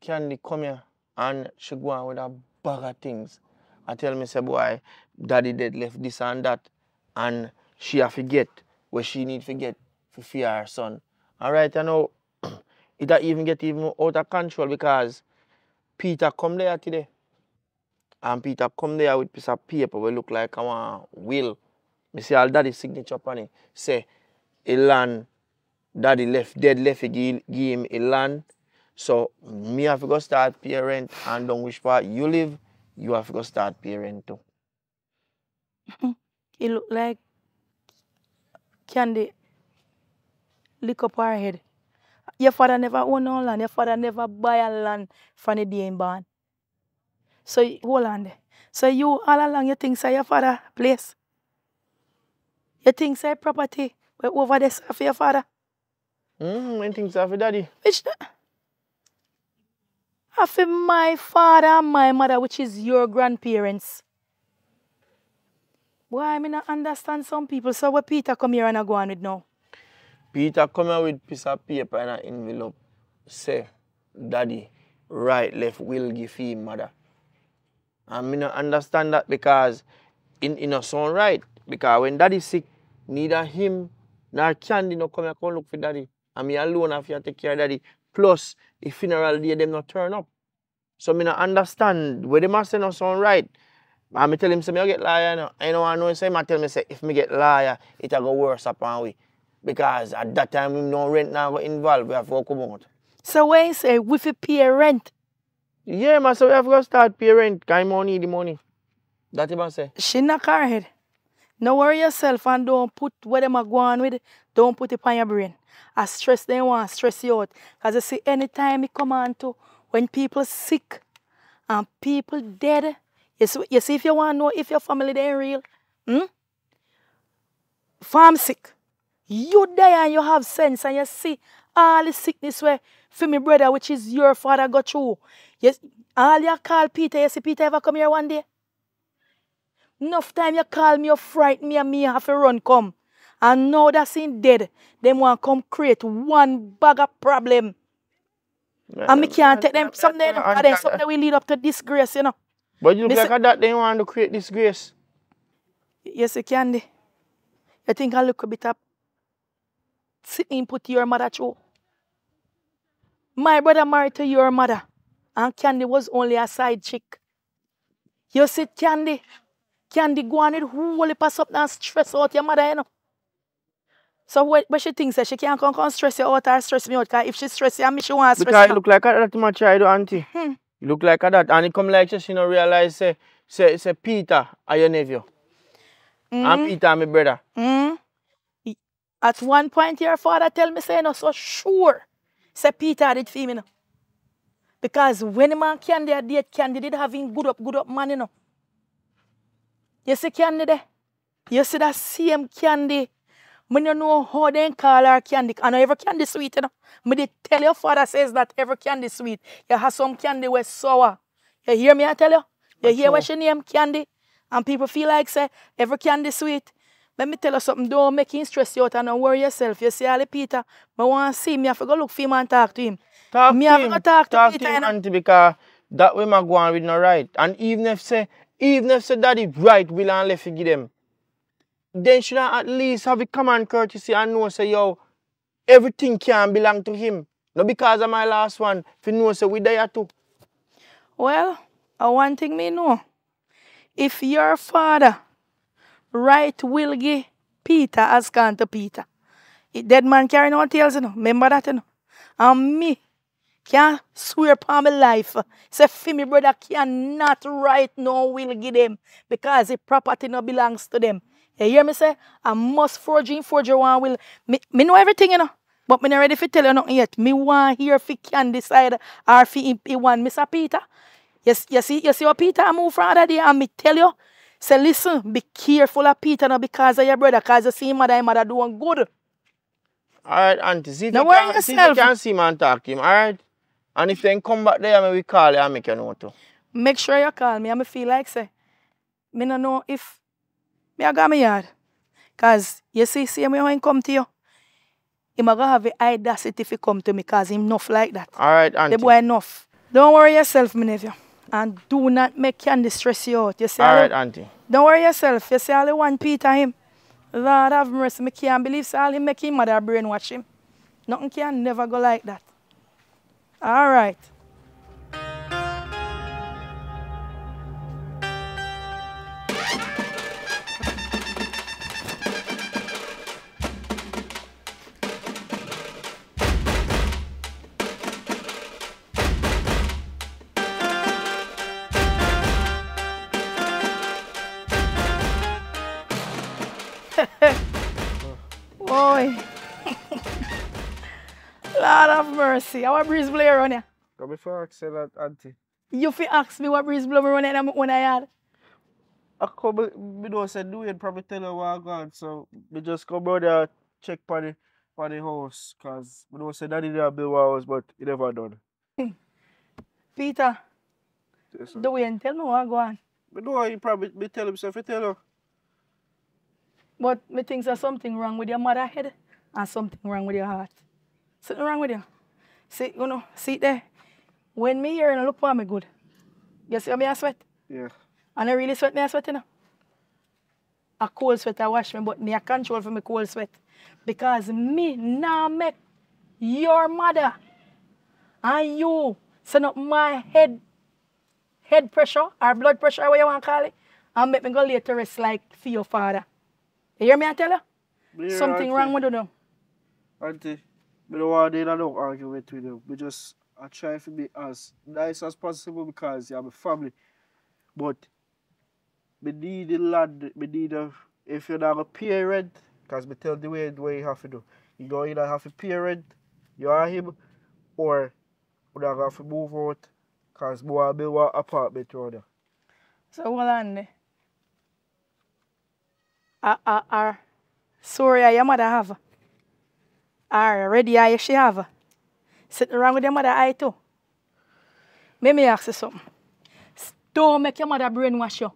Candy come here and she go on with a bag of things. I tell me, say, boy, daddy dead left this and that, and she a forget what she need to get for fear her son. All right, I know it a even get even out of control because Peter come there today, and Peter come there with a piece of paper we look like our will. Me see all daddy's signature on it. Say, Elan. Daddy left, dead left, he give, give him a land. So, me have to go start pay rent, and don't which part you live, you have to go start pay rent too. It look like Candy lick up her head. Your father never owned no land, your father never buy a land from the day in born. So, hold land. So, you all along, you think, say, your father place. You think, say, property, but over there for your father. Hmm, when things are for daddy? Which are for my father and my mother, which is your grandparents. Why, I mean, I understand some people. So what Peter come here and I go on with now? Peter come here with a piece of paper and an envelope. Say, daddy, right, left, will give him mother. I mean, I understand that because in in a sound right. Because when daddy sick, neither him nor Candy no come here come look for daddy. And me alone have to take care of daddy. Plus, the funeral day, them not turn up. So, me not understand where they must say no sound right. But I tell him, say, me get liar, no. I don't want to know, say, I tell me, say, if me get liar, it'll go worse upon we. Because at that time, we no rent now go involved, we have to come out. So when you say, we have to pay rent? Yeah, man, so we have to start pay rent, because I don't need the money. That's what I say. She knock her head. Don't worry yourself and don't put what them are going with, don't put it on your brain. I stress them want stress you out. Because you see, anytime you come on to, when people sick and people dead, you see, you see if you want to know if your family they're real, hmm? Farm sick. You die and you have sense and you see all the sickness where for my brother, which is your father, got through. You, all you call Peter, you see Peter ever come here one day? Enough time you call me, you frighten me, and me have to run come. And now that's in dead, them want to come create one bag of problem. Man, and me can't take them, something that will lead up to disgrace, you know. But you look like that, they want to create disgrace. Yes, you can. They. You think I look a bit up? Sitting put your mother through. My brother married to your mother, and Candy was only a side chick. You see, Candy. Candy go on it, who will pass up and stress out your mother, you know? So what, but she thinks that she can't come, come stress you out or stress me out, because if she stress you, I mean she wants to stress you out. Because you look like that to my child, auntie. Hmm. You look like that, and it come like she, she don't realize, say, say, say Peter are your nephew. Mm. And Peter are my brother. Mm. At one point, your father tell me, say, no, so sure, say Peter did for me, no. Because when a man Candy did, Candy did have him good up, good up man, you know. You see Candy there? You see that same Candy? I don't know how they call her Candy. I know every candy sweet, you know. I did tell your father says that every candy sweet. You have some candy with sour. You hear me, I tell you? You That's hear so. What she name Candy? And people feel like, say, every candy sweet. Let me tell you something. Don't make him stress you out and don't worry yourself. You see, Ali Peter, I want to see him. I have to go look for him and talk to him. Talk me to him. I have to talk to talk Peter. Talk to him, auntie, because that way I go on with no right. And even if, say, even if so daddy right will and left to give them, then should I at least have a common courtesy and know say yo, everything can belong to him. Not because of my last one, if you know say we die too. Well, uh, one thing me know. If your father right will give Peter as can to Peter. It dead man carry no tails, you know. Remember that, you know. And me can't swear upon my life. Say, Fimi brother cannot write no will give them because the property no belongs to them. You hear me say? I must forge in forge one will. Me, me know everything, you know, but me not ready to tell you nothing yet. Me want hear if he can decide or if he, he want Mister Peter. Yes, you, you see, you see what Peter move from other day and me tell you, say listen, be careful of Peter now because of your brother, because you see mother and mother doing good. Alright, auntie, see if, you can, see if you can see him and talk to him, alright? And if they come back there, I will call you and make you know too. Make sure you call me. I feel like, say, I don't know if I got my yard. Because, you see, see when he come to you, he's going to have the audacity if he come to me because he's enough like that. All right, auntie. The boy enough. Don't worry yourself, my nephew. And do not make Candy stress you out. You see, all right, auntie. Don't worry yourself. You see, all the one Peter him. Lord have mercy. I can't believe all him make him mother brainwash him. Nothing can never go like that. All right. Boy. Lord have mercy. Our breeze blow around here. Go before I ask you that, auntie. You fi ask me what breeze blow around here when I had? I come, I know I said do it, probably tell you where I gone, so I just come out there check for the, for the house, because I know I said daddy there build a house, but he never done. Peter, yes, do it and tell me where I gone. I know he probably me tell himself, he tell you. But me think there's something wrong with your mother head and something wrong with your heart. Something wrong with you. See, you know, see there. When me hear and look for me good, you see me I sweat? Yeah. And I really sweat me I sweat, you know. A cold sweat I wash me, but me I control for me cold sweat. Because me now make your mother and you send up my head, head pressure or blood pressure, what you want to call it, and make me go lay to rest like see your father. You hear me, I tell you? Yeah, something auntie. Wrong with them. Auntie, I don't want to no argument with them. We just I try to be as nice as possible because you have a family. But I need the land, I need a, if you're not a parent, because I tell the way the way you have to do. You go either have a parent, you are him, or you don't have to move out because you want to build an apartment around you. So hold on. Ah, ah, ah. Sorry, your mother have. Ah, ready, I she have. Sitting around with your mother, I too. Let me ask you something. Don't make your mother brainwash you.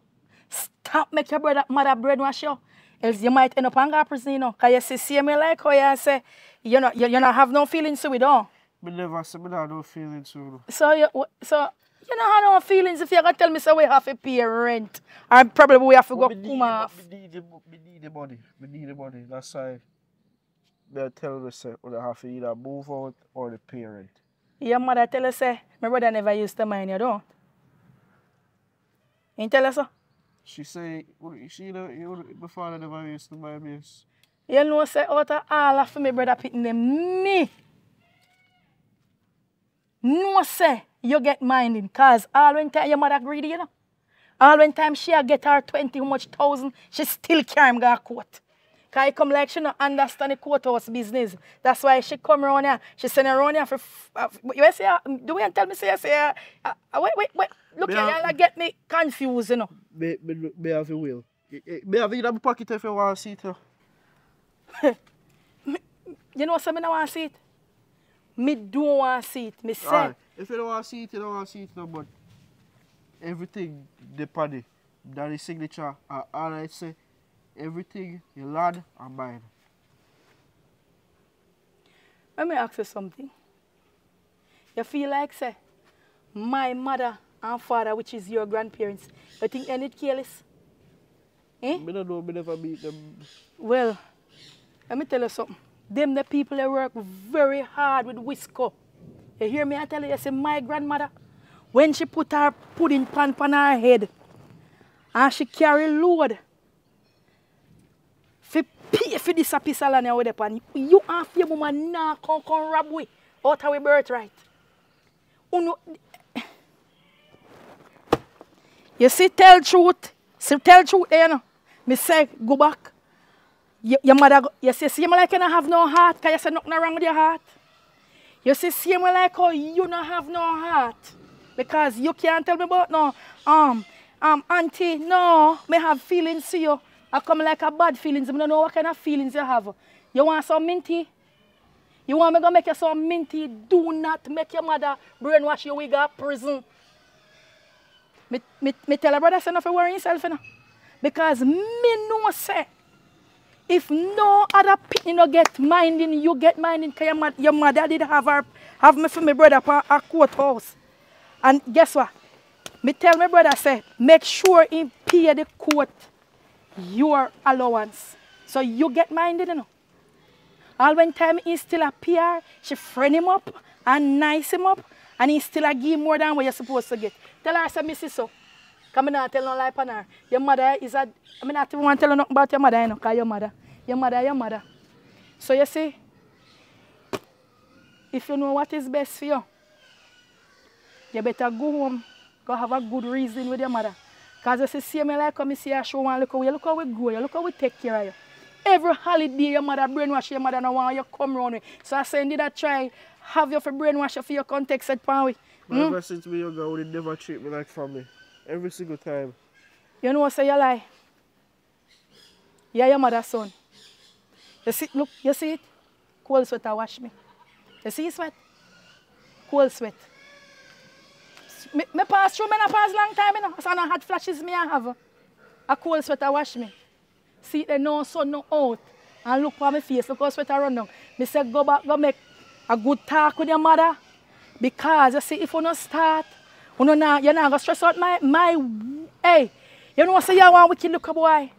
Stop make your brother, mother brainwash you. Else you might end up in prison, you know. Because you see, see me like how you say, you know, you, you don't have no feelings to it, don't. I never say I have no feelings to it. So you, so, you don't have no feelings if you're going to tell me so we have to pay rent. Or probably we have to go come off. I need the money. I need the money. That's why they'll tell us that we have to either move out or the pay rent. Your mother tell us, my brother never used to mind you, don't. You tell us so? She say, she know, my father never used to buy me. You know, say, out of all of my brother picking them, me. No, say, you get minded, because all when time your mother greedy, you know. All when time she get her twenty, how much thousand, she still carry him go to court. Because he come like she don't understand the courthouse business. That's why she come around here, she send her around here for, uh, you say, uh, do you tell me, say, say, uh, uh, wait, wait, wait. Look, y'all get me confused, you know. Me, me, me have you will. Me have you in my pocket if you want to see it. You know something I want to see it? Me don't want to see it, me say. Right. If you don't want to see it, you don't want to see it, no, but everything depends on it. That is signature, and all I say, everything you learn and mine. Let me ask you something. You feel like, say, my mother and father, which is your grandparents, you think any careless? Eh? I don't know, I never meet them. Well, let me tell you something. Them the people that work very hard with Wisco. You hear me? I tell you, I say, my grandmother, when she put her pudding pan on her head, and she carry load, for this a piece of land with the pan, you and your woman now come rob we out of our birthright. You see, tell truth. See, tell truth, you know. Me say, go back. Your, your mother, go, you see, see, you like you don't have no heart, because you say nothing wrong with your heart. You see, see, you like how you don't have no heart, because you can't tell me about no, um, um, auntie, no, me have feelings to you. I come like a bad feelings. I don't know what kind of feelings you have. You want some minty? You want me to make you some minty? Do not make your mother brainwash you. We got prison. Me, me, me tell a brother, say nothing worry yourself, you know. Because me know, say, if no other people you know, get minding, you get minding, because your, your mother did have her, have me for my brother for a courthouse. And guess what? Me tell my brother, say, make sure he pay the court your allowance. So you get minded, you know. All when time he still a P R, she friend him up and nice him up, and he still a give more than what you're supposed to get. Tell her, I said, Missus So, because I don't tell no lie on her. Your mother is a, I mean, I don't want to tell her nothing about your mother, you know, because your mother, your mother, your mother. So you see, if you know what is best for you, you better go home, go have a good reason with your mother. Because you see, see me like come see her show and look how we, look how we grow you, look how we take care of you. Every holiday your mother brainwash your mother, no one you come round with. So I say, did I try have you for brainwash you for your context at Panwi? Mm. Ever since me young, girl, they never treat me like family. Every single time. You know what say you lie? You are your mother's son. You see, look, you see it? Cold sweat I wash me. You see sweat? Cold sweat. Me, me pass through, me na pass long time, you know. So I had flashes me I have. A cold sweat I wash me. See it, no sun, no out. And look for my face, look how sweat I run down. Me say go back, go make a good talk with your mother. Because you see, if you don't start, you know, you're not going to stress out my, my, hey, you know what I say, you want wicked look a boy.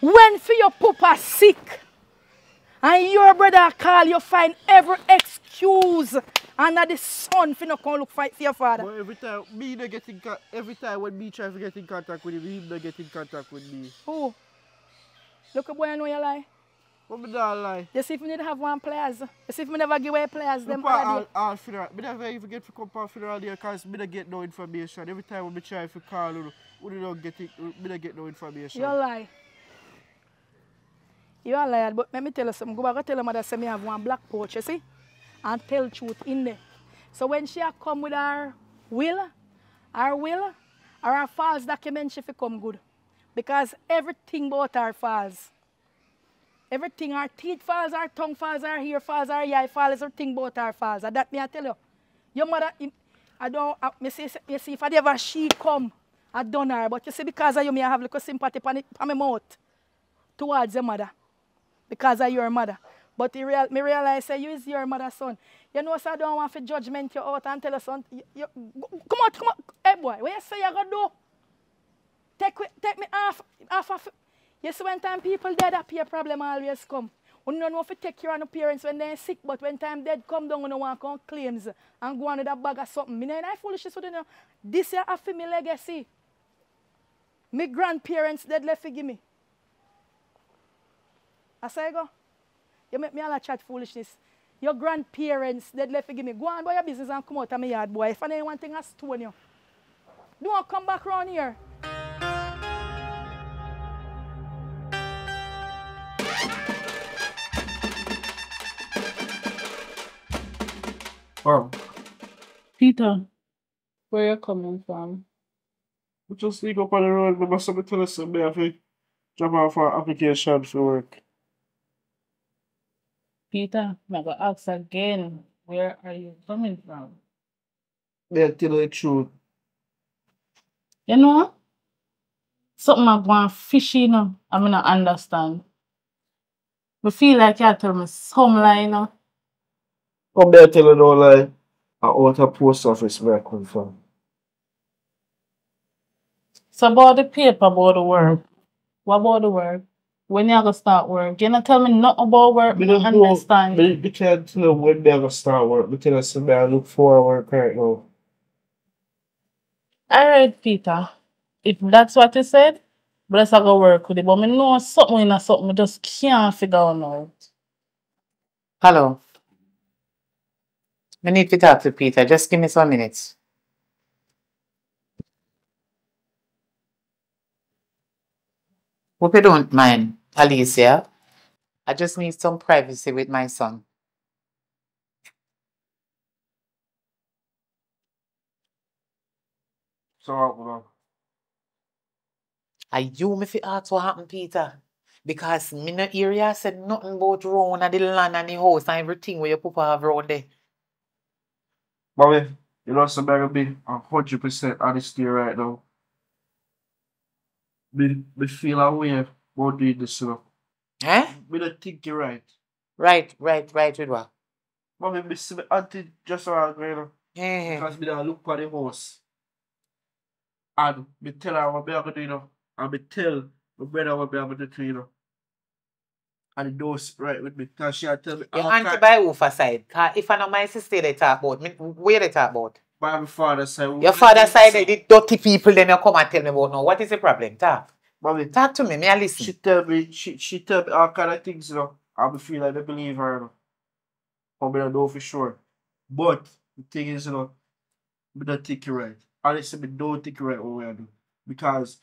When for your papa sick, And your brother call, you find every excuse under the sun for not come look for your father. But every time me not get in contact, every time when me try to get in contact with him, he not get in contact with me. Who? Look a boy, I know you lie. What me not lie? You see if we need to have one players. You see if we never give away players. Them all, all funeral. Me never even get to come for funeral there because me not get no information. Every time when me try to call, you don't get it. Me not get no information. You lie. You are liar, but let me tell you something. Go back and tell her mother say me have one black pouch, you see? And tell truth in there. So when she come with her will, her will, or her false document, she come good. Because everything about her false. Everything, her teeth false, her tongue false, her hair false, her eye false, everything about her false. And that me I tell you. Your mother, I don't, I, me see, you see, if I ever she come, I done her. But you see, because of you, me I have little sympathy for my mouth towards your mother. Because of your mother. But he real, me realize say, you is your mother's son. You know, so I don't want to judgment you out and tell your son, you, you, come out, come out. Hey boy, what you say you going to do? Take, take me off, off of, you see when time people dead up here, problem always come. You don't know if you take care of your parents when they're sick, but when time dead come down, you don't want to come claims and go on with a bag or something. I know foolishness with you know. This year after my legacy. My grandparents dead left to give me. As I go, you make me all a chat foolishness. Your grandparents, they left give me. Go on, buy your business and come out of my yard, boy. If I know one thing, I stone you. Don't come back around here. Um. Peter, where you coming from? We just leave up on the road. Remember somebody tell us something. I think drop off our application for work. Peter, I'm going to ask again, where are you coming from? They'll tell you the truth. You know, something I'm going fishy, you know, I'm going to understand. I feel like you tell me some lie, you know. Come there, tell you no lie. I out of post office where I come from. It's about the paper, about the work. What about the work? When you gonna start work? You not tell me nothing about work. I don't understand. Know, but you can't tell me when you gonna start work. Because I'm gonna look for work right now. Alright, Peter. If that's what you said, but I gonna work with it. But I know something in something. I just can't figure it out. Hello. I need to talk to Peter. Just give me some minutes. Hope you don't mind, Alicia. I just need some privacy with my son. So what happened? Are you me fi ask what happened, Peter? Because me no hear you said nothing about round and the land and the house and everything where your papa have round there. Mommy, you know so better be a hundred percent honesty right now. Me, me feel aware about doing this, you know. Eh? Me don't think you're right. Right, right, right, with what? Mommy, me see my auntie just around me, you know. Eh. Because me don't look for the house. And me tell her what me I'm going to do, you know. And me tell my brother what me I'm going to do, you know. And it does right with me. Because she'll tell me... Your auntie by Ufa side. Because if I know my sister they talk about, me, where they talk about? By my father's side. Your father's side, the dirty people, then you come and tell me about now. What is the problem? Talk. Mommy, talk to me, me I listen. She tell me, she, she tell me all kind of things, you know. I feel like I believe her, you know. Probably I don't know for sure. But the thing is, you know, I don't think you're right. Honestly, I don't think you're right what I do. Because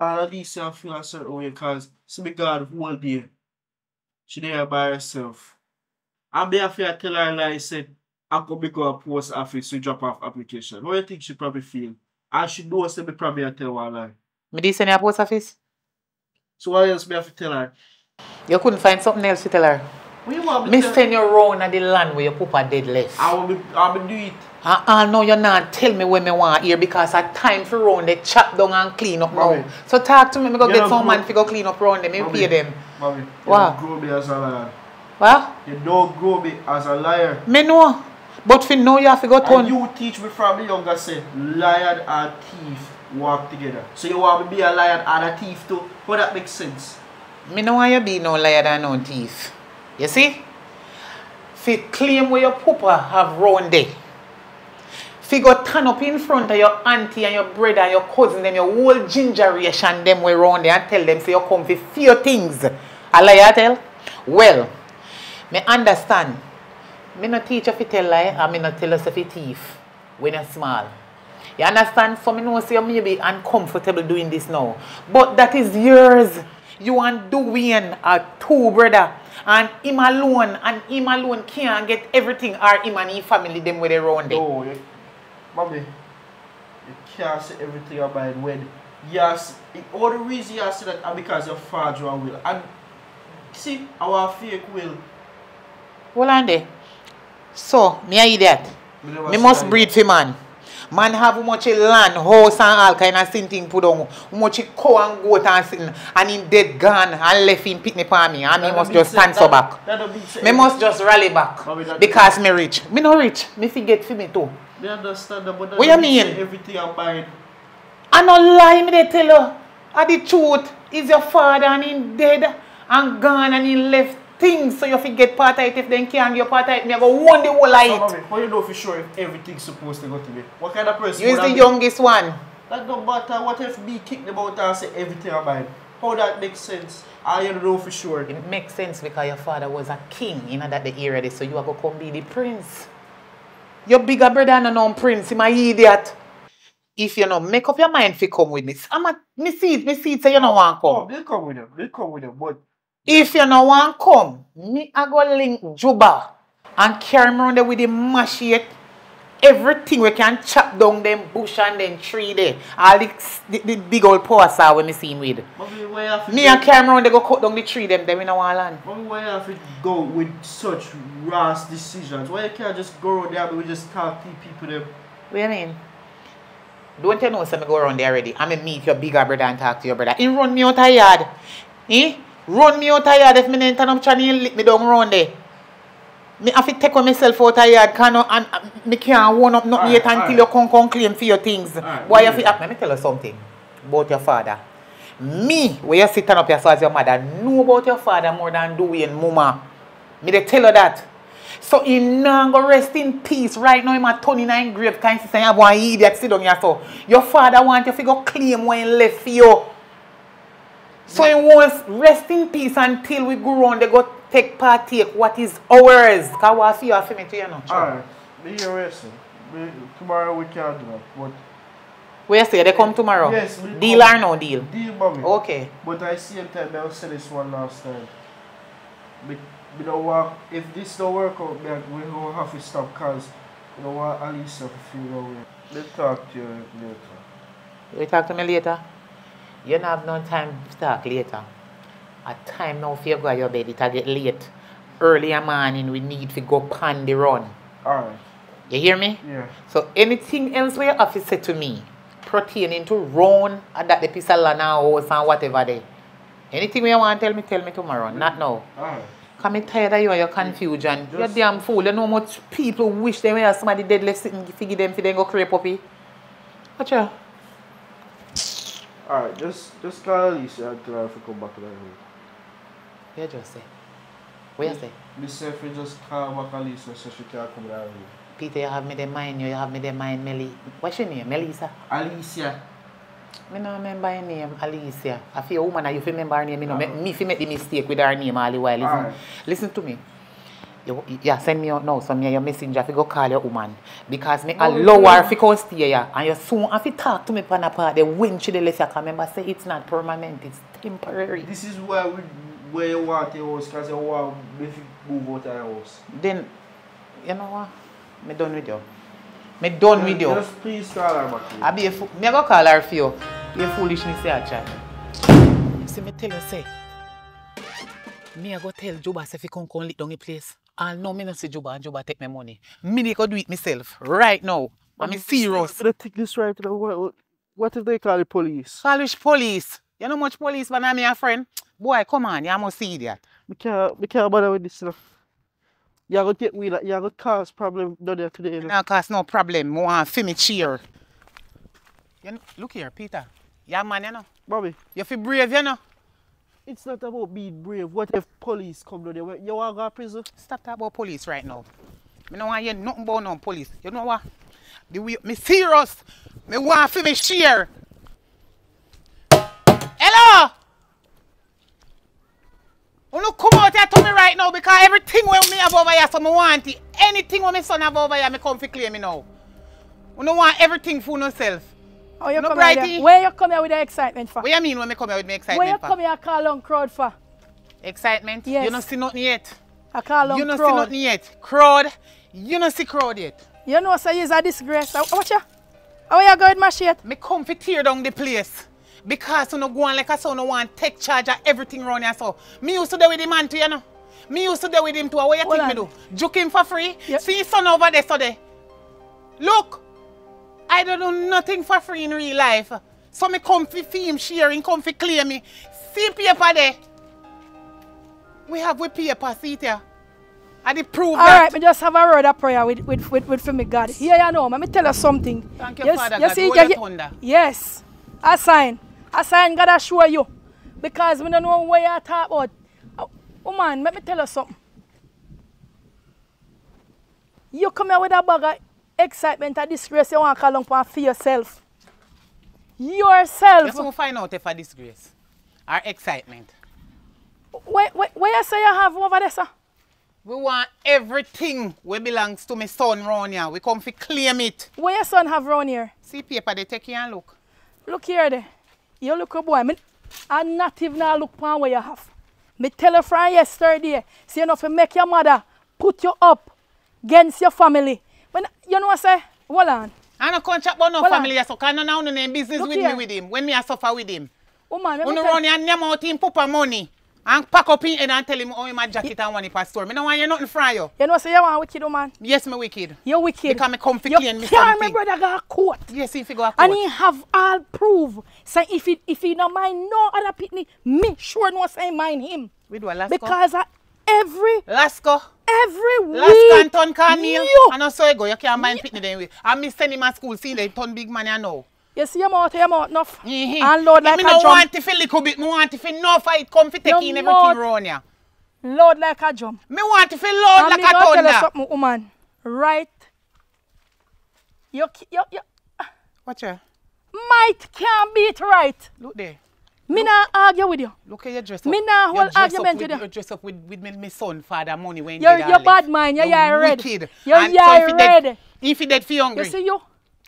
at least I feel a certain way because she be gone one day. She there by herself. And me I feel I tell her like I said, I'm going to go to post office to drop off application. What do you think she probably feel? And she knows that I probably tell her a lie. Did you send her to post office? So what else do I have to tell her? You couldn't find something else to tell her? What do you want me to tell her? I send you around at the land where your papa dead left. I will do it. Uh-uh, no, you're not. Tell me what I want here because at time for round, they chop down and clean up now. So talk to me. I'm going to get some man to go clean up round them. I'll pay them. Mommy, you don't grow me as a liar. What? You don't grow me as a liar. I know. But for now, you have to go turn. And you teach me from the younger say, lion and thief walk together. So you want me to be a lion and a thief too? But that makes sense. Me no want you be no lion and no thief. You see? Fi claim where your papa have round day. Fi go turn up in front of your auntie and your brother and your cousin, them, your whole generation, them way round there and tell them, say you come for few things. A lie I tell? Well, me understand. Me no teach you fi tell lie and me no tell us if you thief when you're small. You understand? So me know say you may be uncomfortable doing this now. But that is yours. You and Duane are two brother. And him alone and him alone can't get everything or him and his family them where they round there. No, you, mommy, you can't say everything about when yes, all the reason you say that are because your father will. And see our fake will. Well and there. So me I that. Me must breed for man. Man have how much land, house and all kind of thing put on. How much cow and goat and sin. And him dead gone and left him picnic for me. And that me must just stand so back. Me must just rally back. Mommy, because me rich. Me no rich. Me forget for me too. Me understand that, but that what you mean? Everything I buy. I no lie, me they tell you. And the truth is your father and him dead and gone and he left things. So you forget part of it. If they can't get part of it, me have won the whole life. So, how you know for sure if everything's supposed to go to me? What kind of person? You're the youngest be? One. That don't matter. What if me kick them out and say everything about it? How that makes sense? I don't know for sure. It makes sense because your father was a king in that the area, so you are going to come be the prince. Your bigger brother and a non prince, you're an idiot. If you know, make up your mind if you come with me. I'm a, me see it, me see it, so you don't want to come. Oh, they'll come with them, they'll come with them, but if you no want come, me I go link Juba and carry me around there with the machete. Everything we can chop down them bush and them tree there. All the, the, the big old power saw when me see him with. Mommy, why have me and carry me around there go cut down the tree them, then we no want land. Mommy, why have it go with such rash decisions? Why you can't just go around there but we just talk to people there? What do you mean? Don't you know something go around there already? I mean meet your bigger brother and talk to your brother. He run me out of yard. Eh? Run me out of yard if I don't turn up channel, lick me down round there. I have to take myself out of yard and I can't warn up not yet until you come, come claim for your things. Why you have to, let me tell you something about your father. Me, where you sit up yourself as your mother, know about your father more than doing mama. Me they tell you that. So he now go rest in peace right now. He a twenty-nine grave kind of saying, I want an idiot sit down here. So your father wants you to go claim when he left for you. So he wants rest in peace until we go round, they go take partake what is ours. Because we have to have to you know. Alright, me here resting. Tomorrow we can't do that. But where say they come tomorrow? Yes. Deal or no deal? Deal, mommy. Okay. But I see him time, I'll say this one last time. But, you know what, if this don't work out, then we don't have to stop because you know what, Alisa, if you know, we'll talk to you later. We'll talk to me later? You don't have no time to talk later. A time now for you go to your bed, it'll get late. Early in the morning, we need to go pan the run. Alright. You hear me? Yeah. So anything else where you have to say to me, pertaining to run, and that the piece of land house and whatever there. Anything you want to tell me, tell me tomorrow. Yeah. Not now. Alright. Because I'm tired of you and your confusion. Just, you're damn fool. You know how much people wish they were somebody dead left sitting and give them for them go creep puppy. Watch you. Alright, just just call Alicia until I have to come back to that room. Yeah, just say. What you say? Me say if you just call back Alicia so she can't come to that room. Peter, you have me the mind, you have me the mind, Meli. What's your name, Melissa? Alicia. I don't remember her name, Alicia. I feel a woman and you remember her name. I don't know. Me make the mistake with her name all the while. Listen, right. Listen to me. You, you send me out now, so me your messenger to go call your woman. Because me no, allow her to come stay here. And you soon have to talk to me upon part the when she left here. Remember, say it's not permanent, it's temporary. This is where we where you want your house, because you want to move out of your house. Then, you know what? I'm done with you. I'm done yeah, with you. Just please call her back. I'll be a fool. I'm going to call her for you. You're foolishness here, child. You see, me tell you, say, I'm going to tell Juba if you can't come lick down the place. And no, I don't see Juba and Juba take my money. I can do it myself right now. I'm serious. I take this right now. What, what if they call the police? Call the police. You know much police, but I'm your friend. Boy, come on, you must see that. We can't, we can't bother with this stuff. You're going to get me, like, you're going to cause problem down there today. No, no cause no problem. More want to me cheer. You know, look here, Peter. You're a man, you know. Bobby. You're brave, you know. It's not about being brave. What if police come down there? You want to go to prison? Stop talking about police right now. I don't want to hear nothing about no police. You know what? The way I'm serious. I want to finish here. Hello? You come out here to me right now because everything when me have over here, so I want it. Anything when my son have over here, I come to claim it now. You don't want everything for yourself. Oh, you no brighty. Where you come here with the excitement for? What do you mean when I come here with my excitement? Where you for? Come here and call on crowd for? Excitement? Yes. You don't see nothing yet. I call on you crowd. You don't see nothing yet. Crowd? You don't see crowd yet. You know, sir, you're a disgrace. Watch ya. How are you going with my shit? I come to tear down the place. Because you don't go on like I saw, no one take charge of everything around here. So, me used to do with the man too, you know. Me used to do with him too. What do you Hold think on. Me do? Juke him for free? Yep. See his son over there, so there. Look. I don't do nothing for free in real life. So I come for him sharing, come for clear me. See paper there. We have with paper, see it here. And it prove All that. Alright, I just have a word of prayer with, with, with, with for me, God. Here you know, let me tell you something. Thank you, yes, Father yes, God. See, you, thunder. Yes. A sign. A sign God assure you. Because we don't know where you talk about. Oh man, let me tell you something. You come here with a bag of excitement and disgrace, you want to call on for yourself. Yourself. Just to find out if a disgrace or excitement. Where, where, where you say you have over there, sir? We want everything that belongs to my son round here. We come to claim it. Where your son have round here? See paper, they take you and look. Look here there. You look a boy. I mean, I'm not even look for where you have. Me tell a friend yesterday, say you know if you make your mother put you up against your family. When, you know what I say? Hold on. I don't contract about no family, so I don't have any business with me with him. When me I suffer with him. Oh man, when you run your name out in Papa money and pack up in and tell him, oh, my jacket and one in a store. I don't want you nothing from you. You know say you want wicked, oh man? Yes, me wicked. You're wicked. Because I come for clean me something. You can't my brother go to court. Yes, if he go to court. And he have all proof. So if he, if he don't mind no other pitney, me sure no say mind him. We do a last Because I... Every Lasco. Every week. Lasco and Ton Carneal. And also you go. You can't mind picnic anyway. I miss send him at school. See they turn big money and now. You see him out, him out enough. Mm-hmm. And Lord like I a jump. I want to feel little bit. I want to feel enough. I come to take in everything around here. Lord like a jump. Me want to feel Lord like a thunder. And me tell you something, woman. Right. You, you, you. Watch her. Might can't beat right. Look there. Me not argue with you. Look at your dress up. Me not hold argument with you. You dress up with, with my son, father, money when you You're bad mind. You're red. You're red. If you dead for hungry. You see you?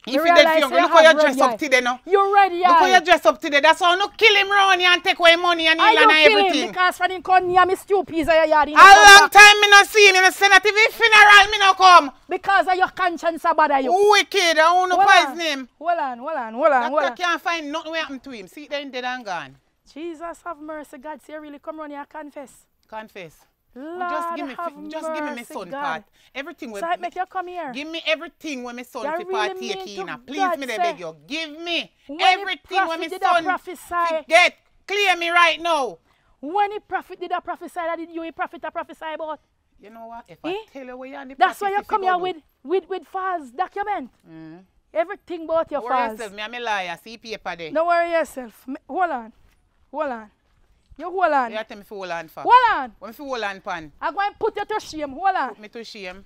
If you dead for hungry. Look how you dress up today now. You're red, yeah. Look how you dress up today. That's why I don't kill him round here and take away money and he'll and everything. I kill him because when he come near me stupid a long time me not see him. I say that even funeral me not come. Because of your conscience about you. Wicked. I don't know his name. Hold on, hold on, hold on. Doctor can't find nothing what happened to him. See then dead and gone. Jesus have mercy, God. See, really come round here and confess. Confess. Lord just give me, have just mercy, give me my son God. Part. Everything. So I make you come here. Give me everything when my son really part take in. Please, God me, say, beg you. Give me when everything when my son prophesy. Get clear me right now. When the prophet did a prophesy, that did you a prophet a prophesy about? You know what? If eh? I tell you where you and the that's why you come here with with with false document. Mm. Everything about your false. Don't worry yourself. Me am a liar. See paper there. Don't worry yourself. Hold on. Hold on. You hold on. You tell me for hold on for. Hold on. When for hold on pan. I'm going to put you to shame. Hold on. Put me to shame.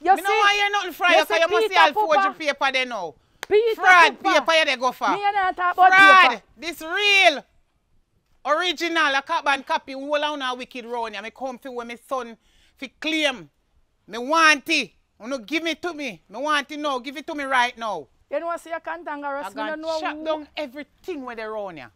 You I see. I don't want to hear nothing from you because you must see I'll forge your paper there now. Peter fraud Pupa. Paper you they go for. Me not talk about fraud. Paper. This real. Original. A cop and copy. Hold on a wicked round here. I come for where my son for claim. I want it. You no give it to me. I want it now. Give it to me right now. You know what I say? You can't hang around. I can chop down everything where they round here.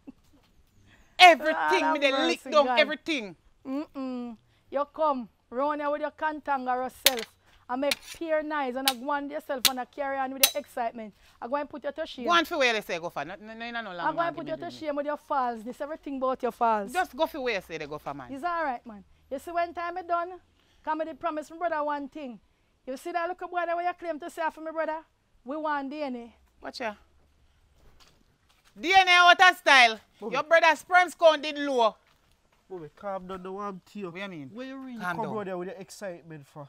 Everything, ah, me they lick down God. Everything. Mm-mm. You come round here with your cantanger yourself and make pure nice and I go on yourself and I carry on with your excitement. I go and put you to shame. Go on for where they say go for. No, no, no, no, no, I go and put you to shame with your false. This everything about your false. Just go for where they say they go for, man. It's alright, man. You see when time is done, come with the promise my brother one thing. You see that little boy that you claim to say for my brother? We want D N A. Watch ya. D N A water style. Bobby. Your brother's sperm count did low. Bobby, calm down the warm tear. What do you mean? Where you really calm come down. Down there with the excitement for?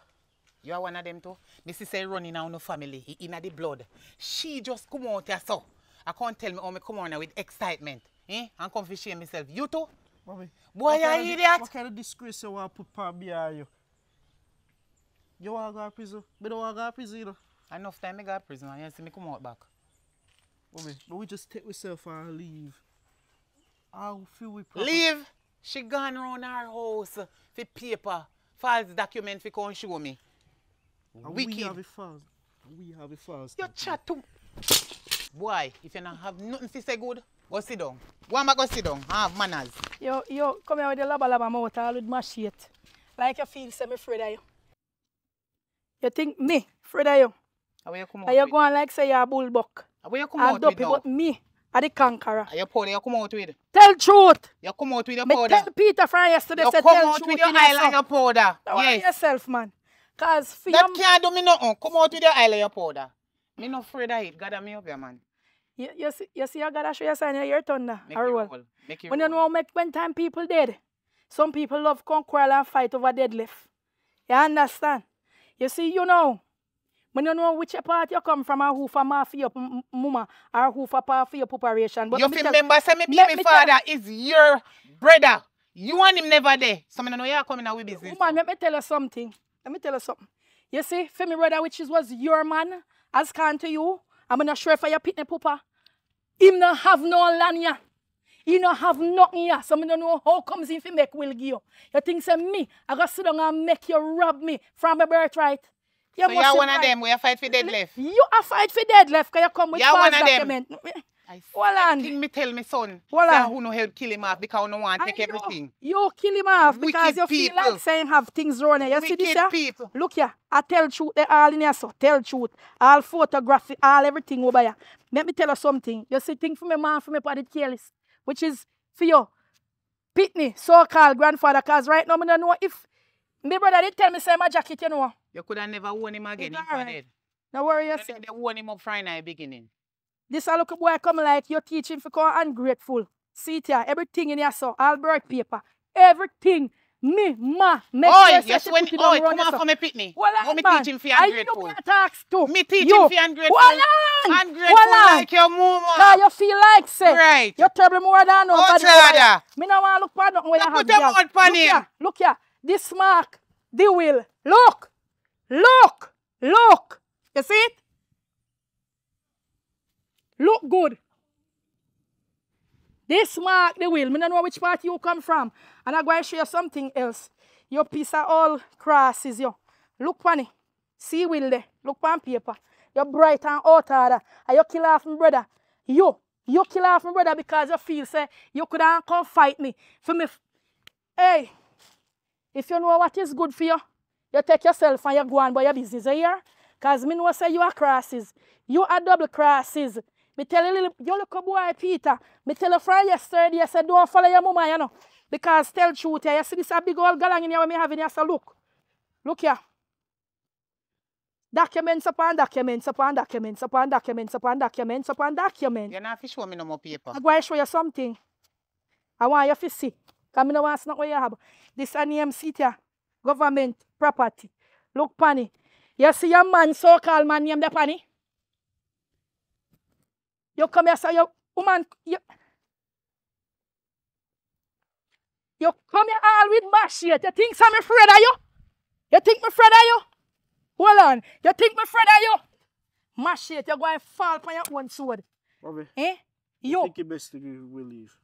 You are one of them too. Missus say running out no family. He in the blood. She just come out here so. I can't tell me how me come on with excitement. eh? And come for shame myself. You too? Mommy. Boy, you idiot. What kind of disgrace you want to put on behind you? You want to go to prison? I don't want to go to prison, you know. Enough time I go to prison and you see me come out back. Mommy, but we just take yourself and leave. I'll feel we proper. Leave? She gone round her house for paper, false document for come show me. And wicked. We have it false. We have it false. You chat to... Boy, if you don't have nothing to say good, go sit down. Go and go sit down. Have manners. Yo, yo, come here with the laba laba mouth all with my shit. Like you feel, say me afraid of you. You think me afraid of you? How you come out? Are you going like say you're a bull buck? How you come out with now? But me. I the conqueror. You powder you come out with? Tell truth. You come out with your powder. Tell Peter from yesterday you said tell truth. You come out with your eyeliner your powder. Don't yes. yourself, man. Cause for that your... can't do me nothing. Come out with your eyeliner your powder. Me not afraid of it. Gather me up here, man. You, you see, you see, you gotta show your sign of your thunder. Make it roll. Make it when roll. You know make, when time people dead, some people love come quarrel and fight over deadlift. You understand? You see, you know. I don't know which part you come from and who for my for your mama or who for part for your preparation. But you remember, say me baby father is your brother. You and him never there. So I know you are coming out with business. Woman, let me tell you something. Let me tell you something. You see, for my brother, which is, was your man, as come to you, I'm going to sure for your pitney pooper. He don't have no land here. He don't have nothing here. So I don't know how comes in for make will give you. You think, say me, I got to sit down and make you rob me from my birthright. You so you are one right. of them where you fight for deadlift? You are fight for deadlift because you come with false document. I well, think me tell me son well, that who no help kill him off because who no want to take you, everything. You kill him off because wicked you people. Feel like saying have things wrong. You wicked see this here? People. Look here, I tell truth. They all in here, so tell truth. All photograph, all everything over here. Let me tell you something. You see thing for me man, for me party careless, which is for your pitney, so-called grandfather. Because right now I don't know if... My brother did tell me say my jacket, you know. You could have never worn him again. Right. No worry yourself. They worn him up from the beginning. This a look boy come like you teach him for call ungrateful. See it here, everything in here so all birth paper. Everything. Me, ma, make oh, sure yes, when oh, come run on from a pitney. Well, I me teach him for ungrateful. You me teach him for ungrateful. Well, ungrateful well, like your mama. Now you feel like say. Right. You're terrible more than nobody. Right. Me no want to look for nothing when I have them on pan look here, look here. This mark, the will. Look, look, look. You see it? Look good. This mark, the will. I don't know which part you come from. And I'm going to show you something else. Your piece of all crosses, yo. Look on it. See will there. Look on paper. You're bright and out there. And you kill off my brother. You, you kill off my brother because you feel, say, you couldn't come fight me. For me, hey. If you know what is good for you, you take yourself and you go on by your business, you hear? Because me know say you are crosses. You are double crosses. Me tell you, little, you look up boy, Peter. Me tell you from yesterday, I said, don't follow your mama, you know. Because tell truth here, you see this big old galang in here where me have in here, so look. Look here. Documents upon documents upon documents upon documents upon documents upon documents. You're not showing me no more paper. I'm going to show you something. I want you to see. Because I don't want to know what you have. This is a name seat here. Government property. Look, Pani. You see your man, so-called man named the Pani? You come here, so your woman... You, you come here all with my shit. You think I'm afraid of you? You think I'm afraid of you? Hold on. You think I'm afraid of you? My shit, you're going to fall on your own sword. Bobby, eh? You. I think it's best to give we leave.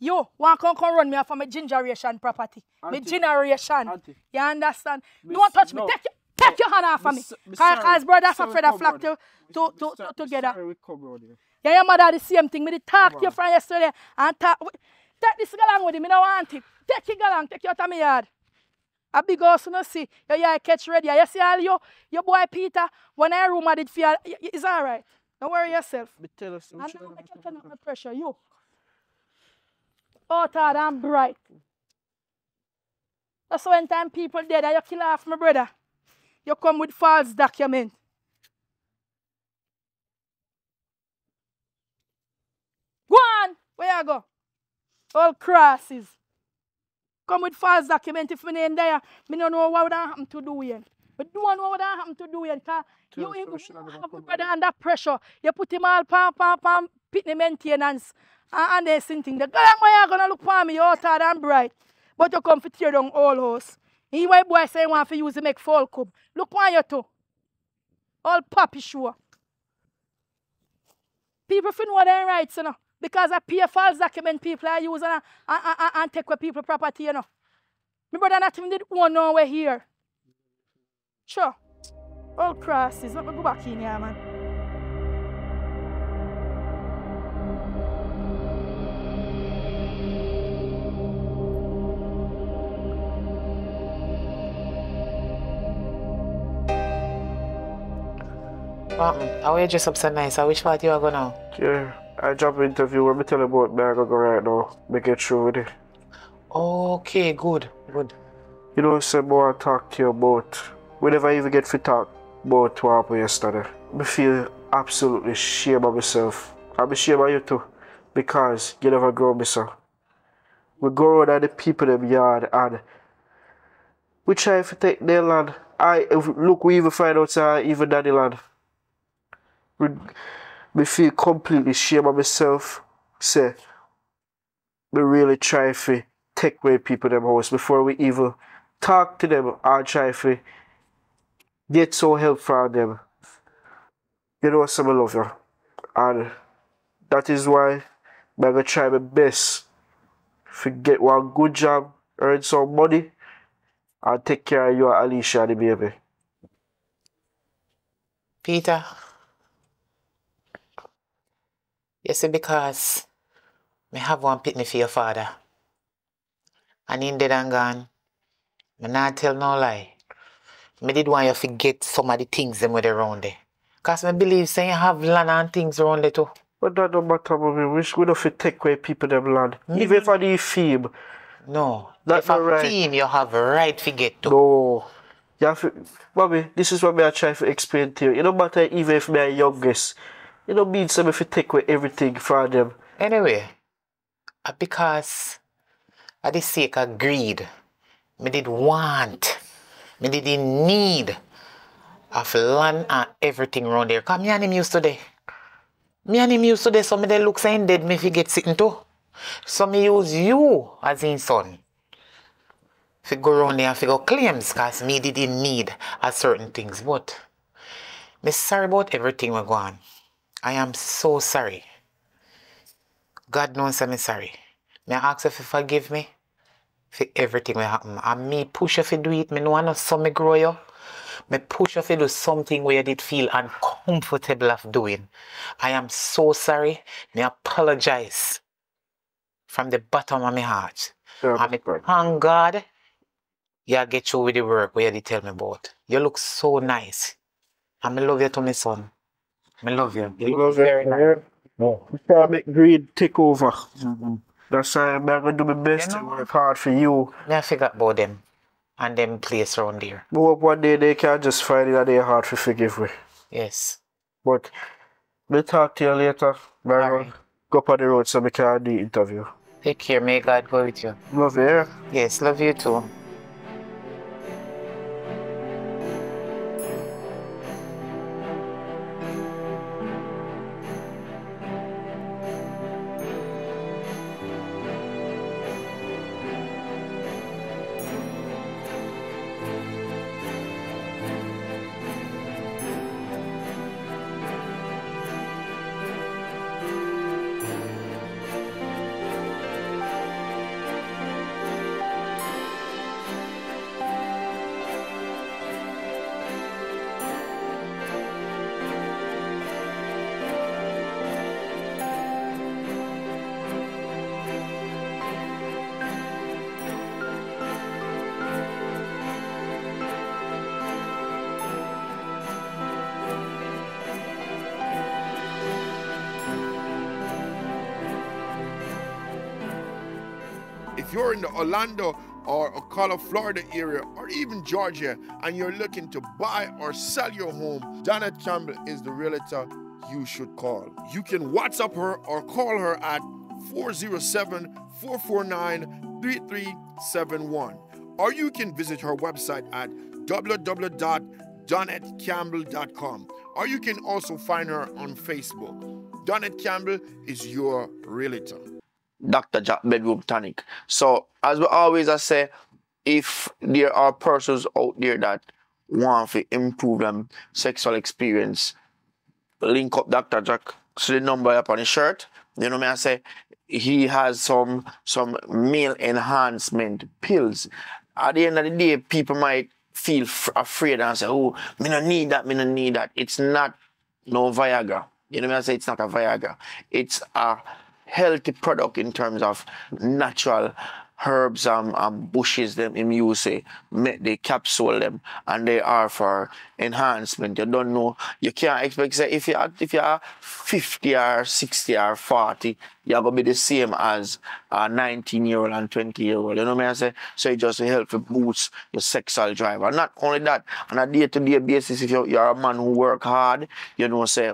You want to come run me off of my generation property. Auntie, my generation. Auntie, you understand? Miss, don't touch no, me. Take, your, take no, your hand off of me. Because brothers and brothers flock to, to, to, to, together. Sorry, yeah, your mother the same thing. I talk to you from yesterday. And talk. Take this galang with him. I don't want it. Take your galang. Take your out of my yard. A big house, you know, see. Your yard catch ready. You see all you, your boy Peter, when I room I did feel, it's all right. Don't worry yourself. But tell us. And now I can't turn up the pressure. You. Outer and bright. That's when time people dead and you kill off my brother. You come with false document. Go on! Where you go? All crosses. Come with false document if me ain't there. I don't know what would happen to do here. But don't know what happen to do here. You have my brother under pressure. You put him all pam pam pam pitney maintenance and they sing thing. The girl why you gonna look for me, you're tired and bright. But you come for tear down all house. He white boy say want for use to make fall cub. Look why you too. All poppy sure. People fin what their rights, you know. Because I pay false document people are using and, and, and, and take away people property, you know. My brother not even did one now we're here. Sure. All crosses. Let me go back in here, man. Martin, I wear dress up so nice. I wish part you are going now? Yeah, I job interview where me tell you about me. I go right now. Make it through with it. Okay, good, good. You know, say more I talk to you about. We never even get to talk about what happened yesterday. I feel absolutely ashamed of myself. I'm ashamed of you too, because you never grow me, sir. We go around at the people in the yard and we try to take their land. I look, we even find out uh, even daddy land. I feel completely ashamed of myself. Say, we really try to take away people in the house before we even talk to them and try to get some help from them. You know, some love you. And that is why I'm going to try my best to get one good job, earn some money, and take care of you and Alicia and the baby. Peter, you see, because I have one pity for your father. And in dead and gone, I not tell no lie. I did want you to forget some of the things them with around there. Because I believe saying you have land and things around there too. But that don't matter about me. We should have to take away people them land. Mm-hmm. Even for the theme. No. That's if not a right. Theme, you have a right to forget too. No. You have to... Mommy, this is what I try to explain to you. It don't matter even if I'm the youngest. It don't mean something if you take away everything from them. Anyway, because at the sake of greed, me did want, me did in need of land and everything around there. Because me and him used to there. Me and him used to there, so me they look saying dead, me fi get sitting too. So me use you as in son. Fi go around there and fi go claims, because me did in need of certain things. But me sorry about everything we go on. I am so sorry. God knows I'm sorry. Me ask you to forgive me for everything that happened. And me push you to do it. Me know I know some me grow you. Me push you to do something where you did feel uncomfortable of doing. I am so sorry. Me apologize from the bottom of my heart. Sure, and me right. Thank God you get you with the work where you did tell me about. You look so nice. And I love you to my son. I love you. You look love very you. Nice. No. I make greed take over. Mm-hmm. That's why I'm going to do my best to work hard for you. I forgot about them and them place around here. I hope one day they can just find it that they're hard to forgive me. Yes. But we'll talk to you later. Right. Go up on the road so we can do the interview. Take care. May God go with you. Love you. Yes, love you too. If you're in the Orlando or Ocala, Florida area, or even Georgia, and you're looking to buy or sell your home, Donnette Campbell is the realtor you should call. You can WhatsApp her or call her at four zero seven, four four nine, three three seven one. Or you can visit her website at w w w dot donnette campbell dot com. Or you can also find her on Facebook. Donnette Campbell is your realtor. Doctor Jack Bedroom Tonic. So as we always I say, if there are persons out there that want to improve them sexual experience, link up Doctor Jack. So the number up on his shirt, you know me I say, he has some some male enhancement pills. At the end of the day, people might feel afraid and say, oh, me don't need that, me don't need that. It's not no Viagra. You know me I say, it's not a Viagra. It's a healthy product in terms of natural herbs and, and bushes them in you say, make the capsule them, and they are for enhancement. You don't know, you can't expect, say, if you are, if you are fifty or sixty or forty, you're going to be the same as a nineteen year old and twenty year old, you know what I say? So it just helps boost your sexual drive. And not only that, on a day-to-day basis, if you're, you're a man who work hard, you know, say,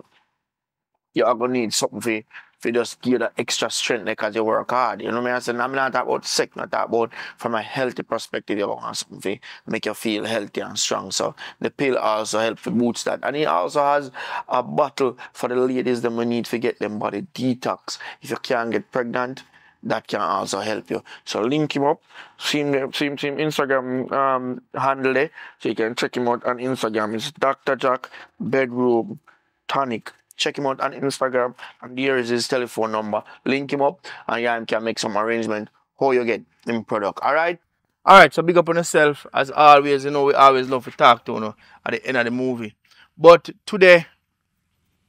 you're going to need something for you just give that extra strength because you work hard. You know what I'm saying? I'm not talking about sick, not talking about from a healthy perspective, you want something to make you feel healthy and strong. So the pill also helps boost that. And it also has a bottle for the ladies that we need to get them body detox. If you can't get pregnant, that can also help you. So link him up, see him, see him, see him Instagram um, handle there, so you can check him out on Instagram. It's Doctor Jack Bedroom Tonic. Check him out on Instagram, and here is his telephone number. Link him up, and yeah, I can make some arrangement how you get him product. All right? All right, so big up on yourself. As always, you know, we always love to talk to you know, at the end of the movie. But today,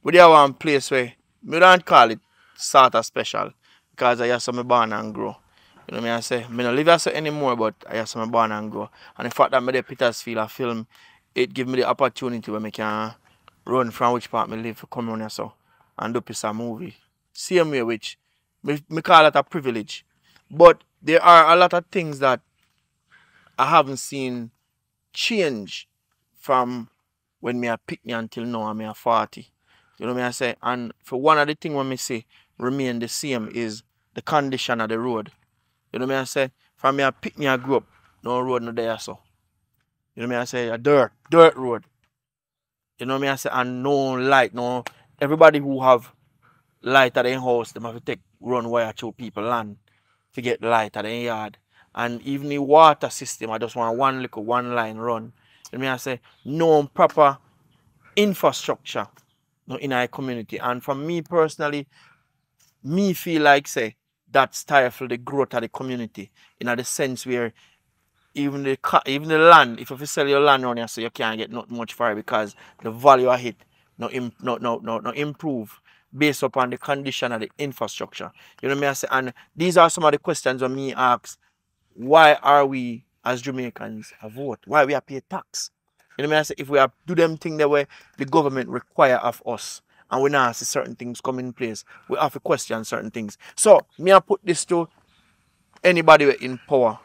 we there one place where we don't call it sort of special, because I have some born and grow. You know what I say? I don't live here anymore, but I have some born and grow. And the fact that I'm there Petersfield, I film, it gives me the opportunity where I can run from which part me live for come on here so and do piece of movie. Same way which me, me call that a privilege. But there are a lot of things that I haven't seen change from when me a pick me until now and me a forty. You know what I say? And for one of the things when me say remain the same is the condition of the road. You know what I say? From me a pick me a grow up, no road no there so. You know what I say? A dirt, dirt road. You know what I mean? I say, and no light, no. Everybody who have light at their house, they have to take run wire to people land to get light at their yard. And even the water system, I just want one little one line run. You know what I mean? I say, no proper infrastructure no, in our community. And for me personally, me feel like, say, that stifle the growth of the community in the sense where Even the even the land, if you sell your land around here, so you can't get not much for it because the value of it no no no no no improve based upon the condition of the infrastructure. You know what I say? And these are some of the questions when me ask, why are we as Jamaicans a vote? Why we are pay tax? You know what I say? If we are do them thing the way the government require of us, and we now see certain things come in place, we have to question certain things. So me I put this to anybody in power.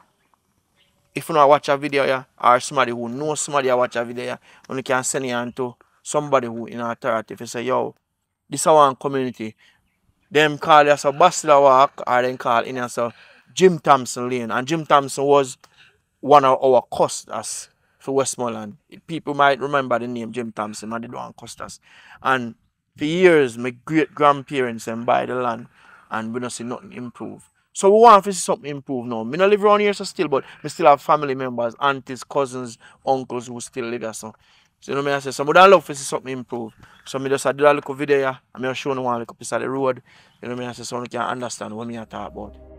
If you know watch a video yeah, or somebody who knows somebody who watch a video, yeah, and you can send it on to somebody who in authority. If you say, yo, this is one community, them call us a Bastila Walk or then call in us a Jim Thompson Lane. And Jim Thompson was one of our customers for Westmoreland. People might remember the name Jim Thompson, and they don't cost us. And for years, my great grandparents and buy the land and we don't see nothing improve. So we want to see something improve now. I don't live around here so still, but I still have family members, aunties, cousins, uncles who still live here. So, so you know what I say? So I don't love to see something improve. So I just I do a little video here, and I show you one little piece of the road. You know what I say? So you can understand what I talk about.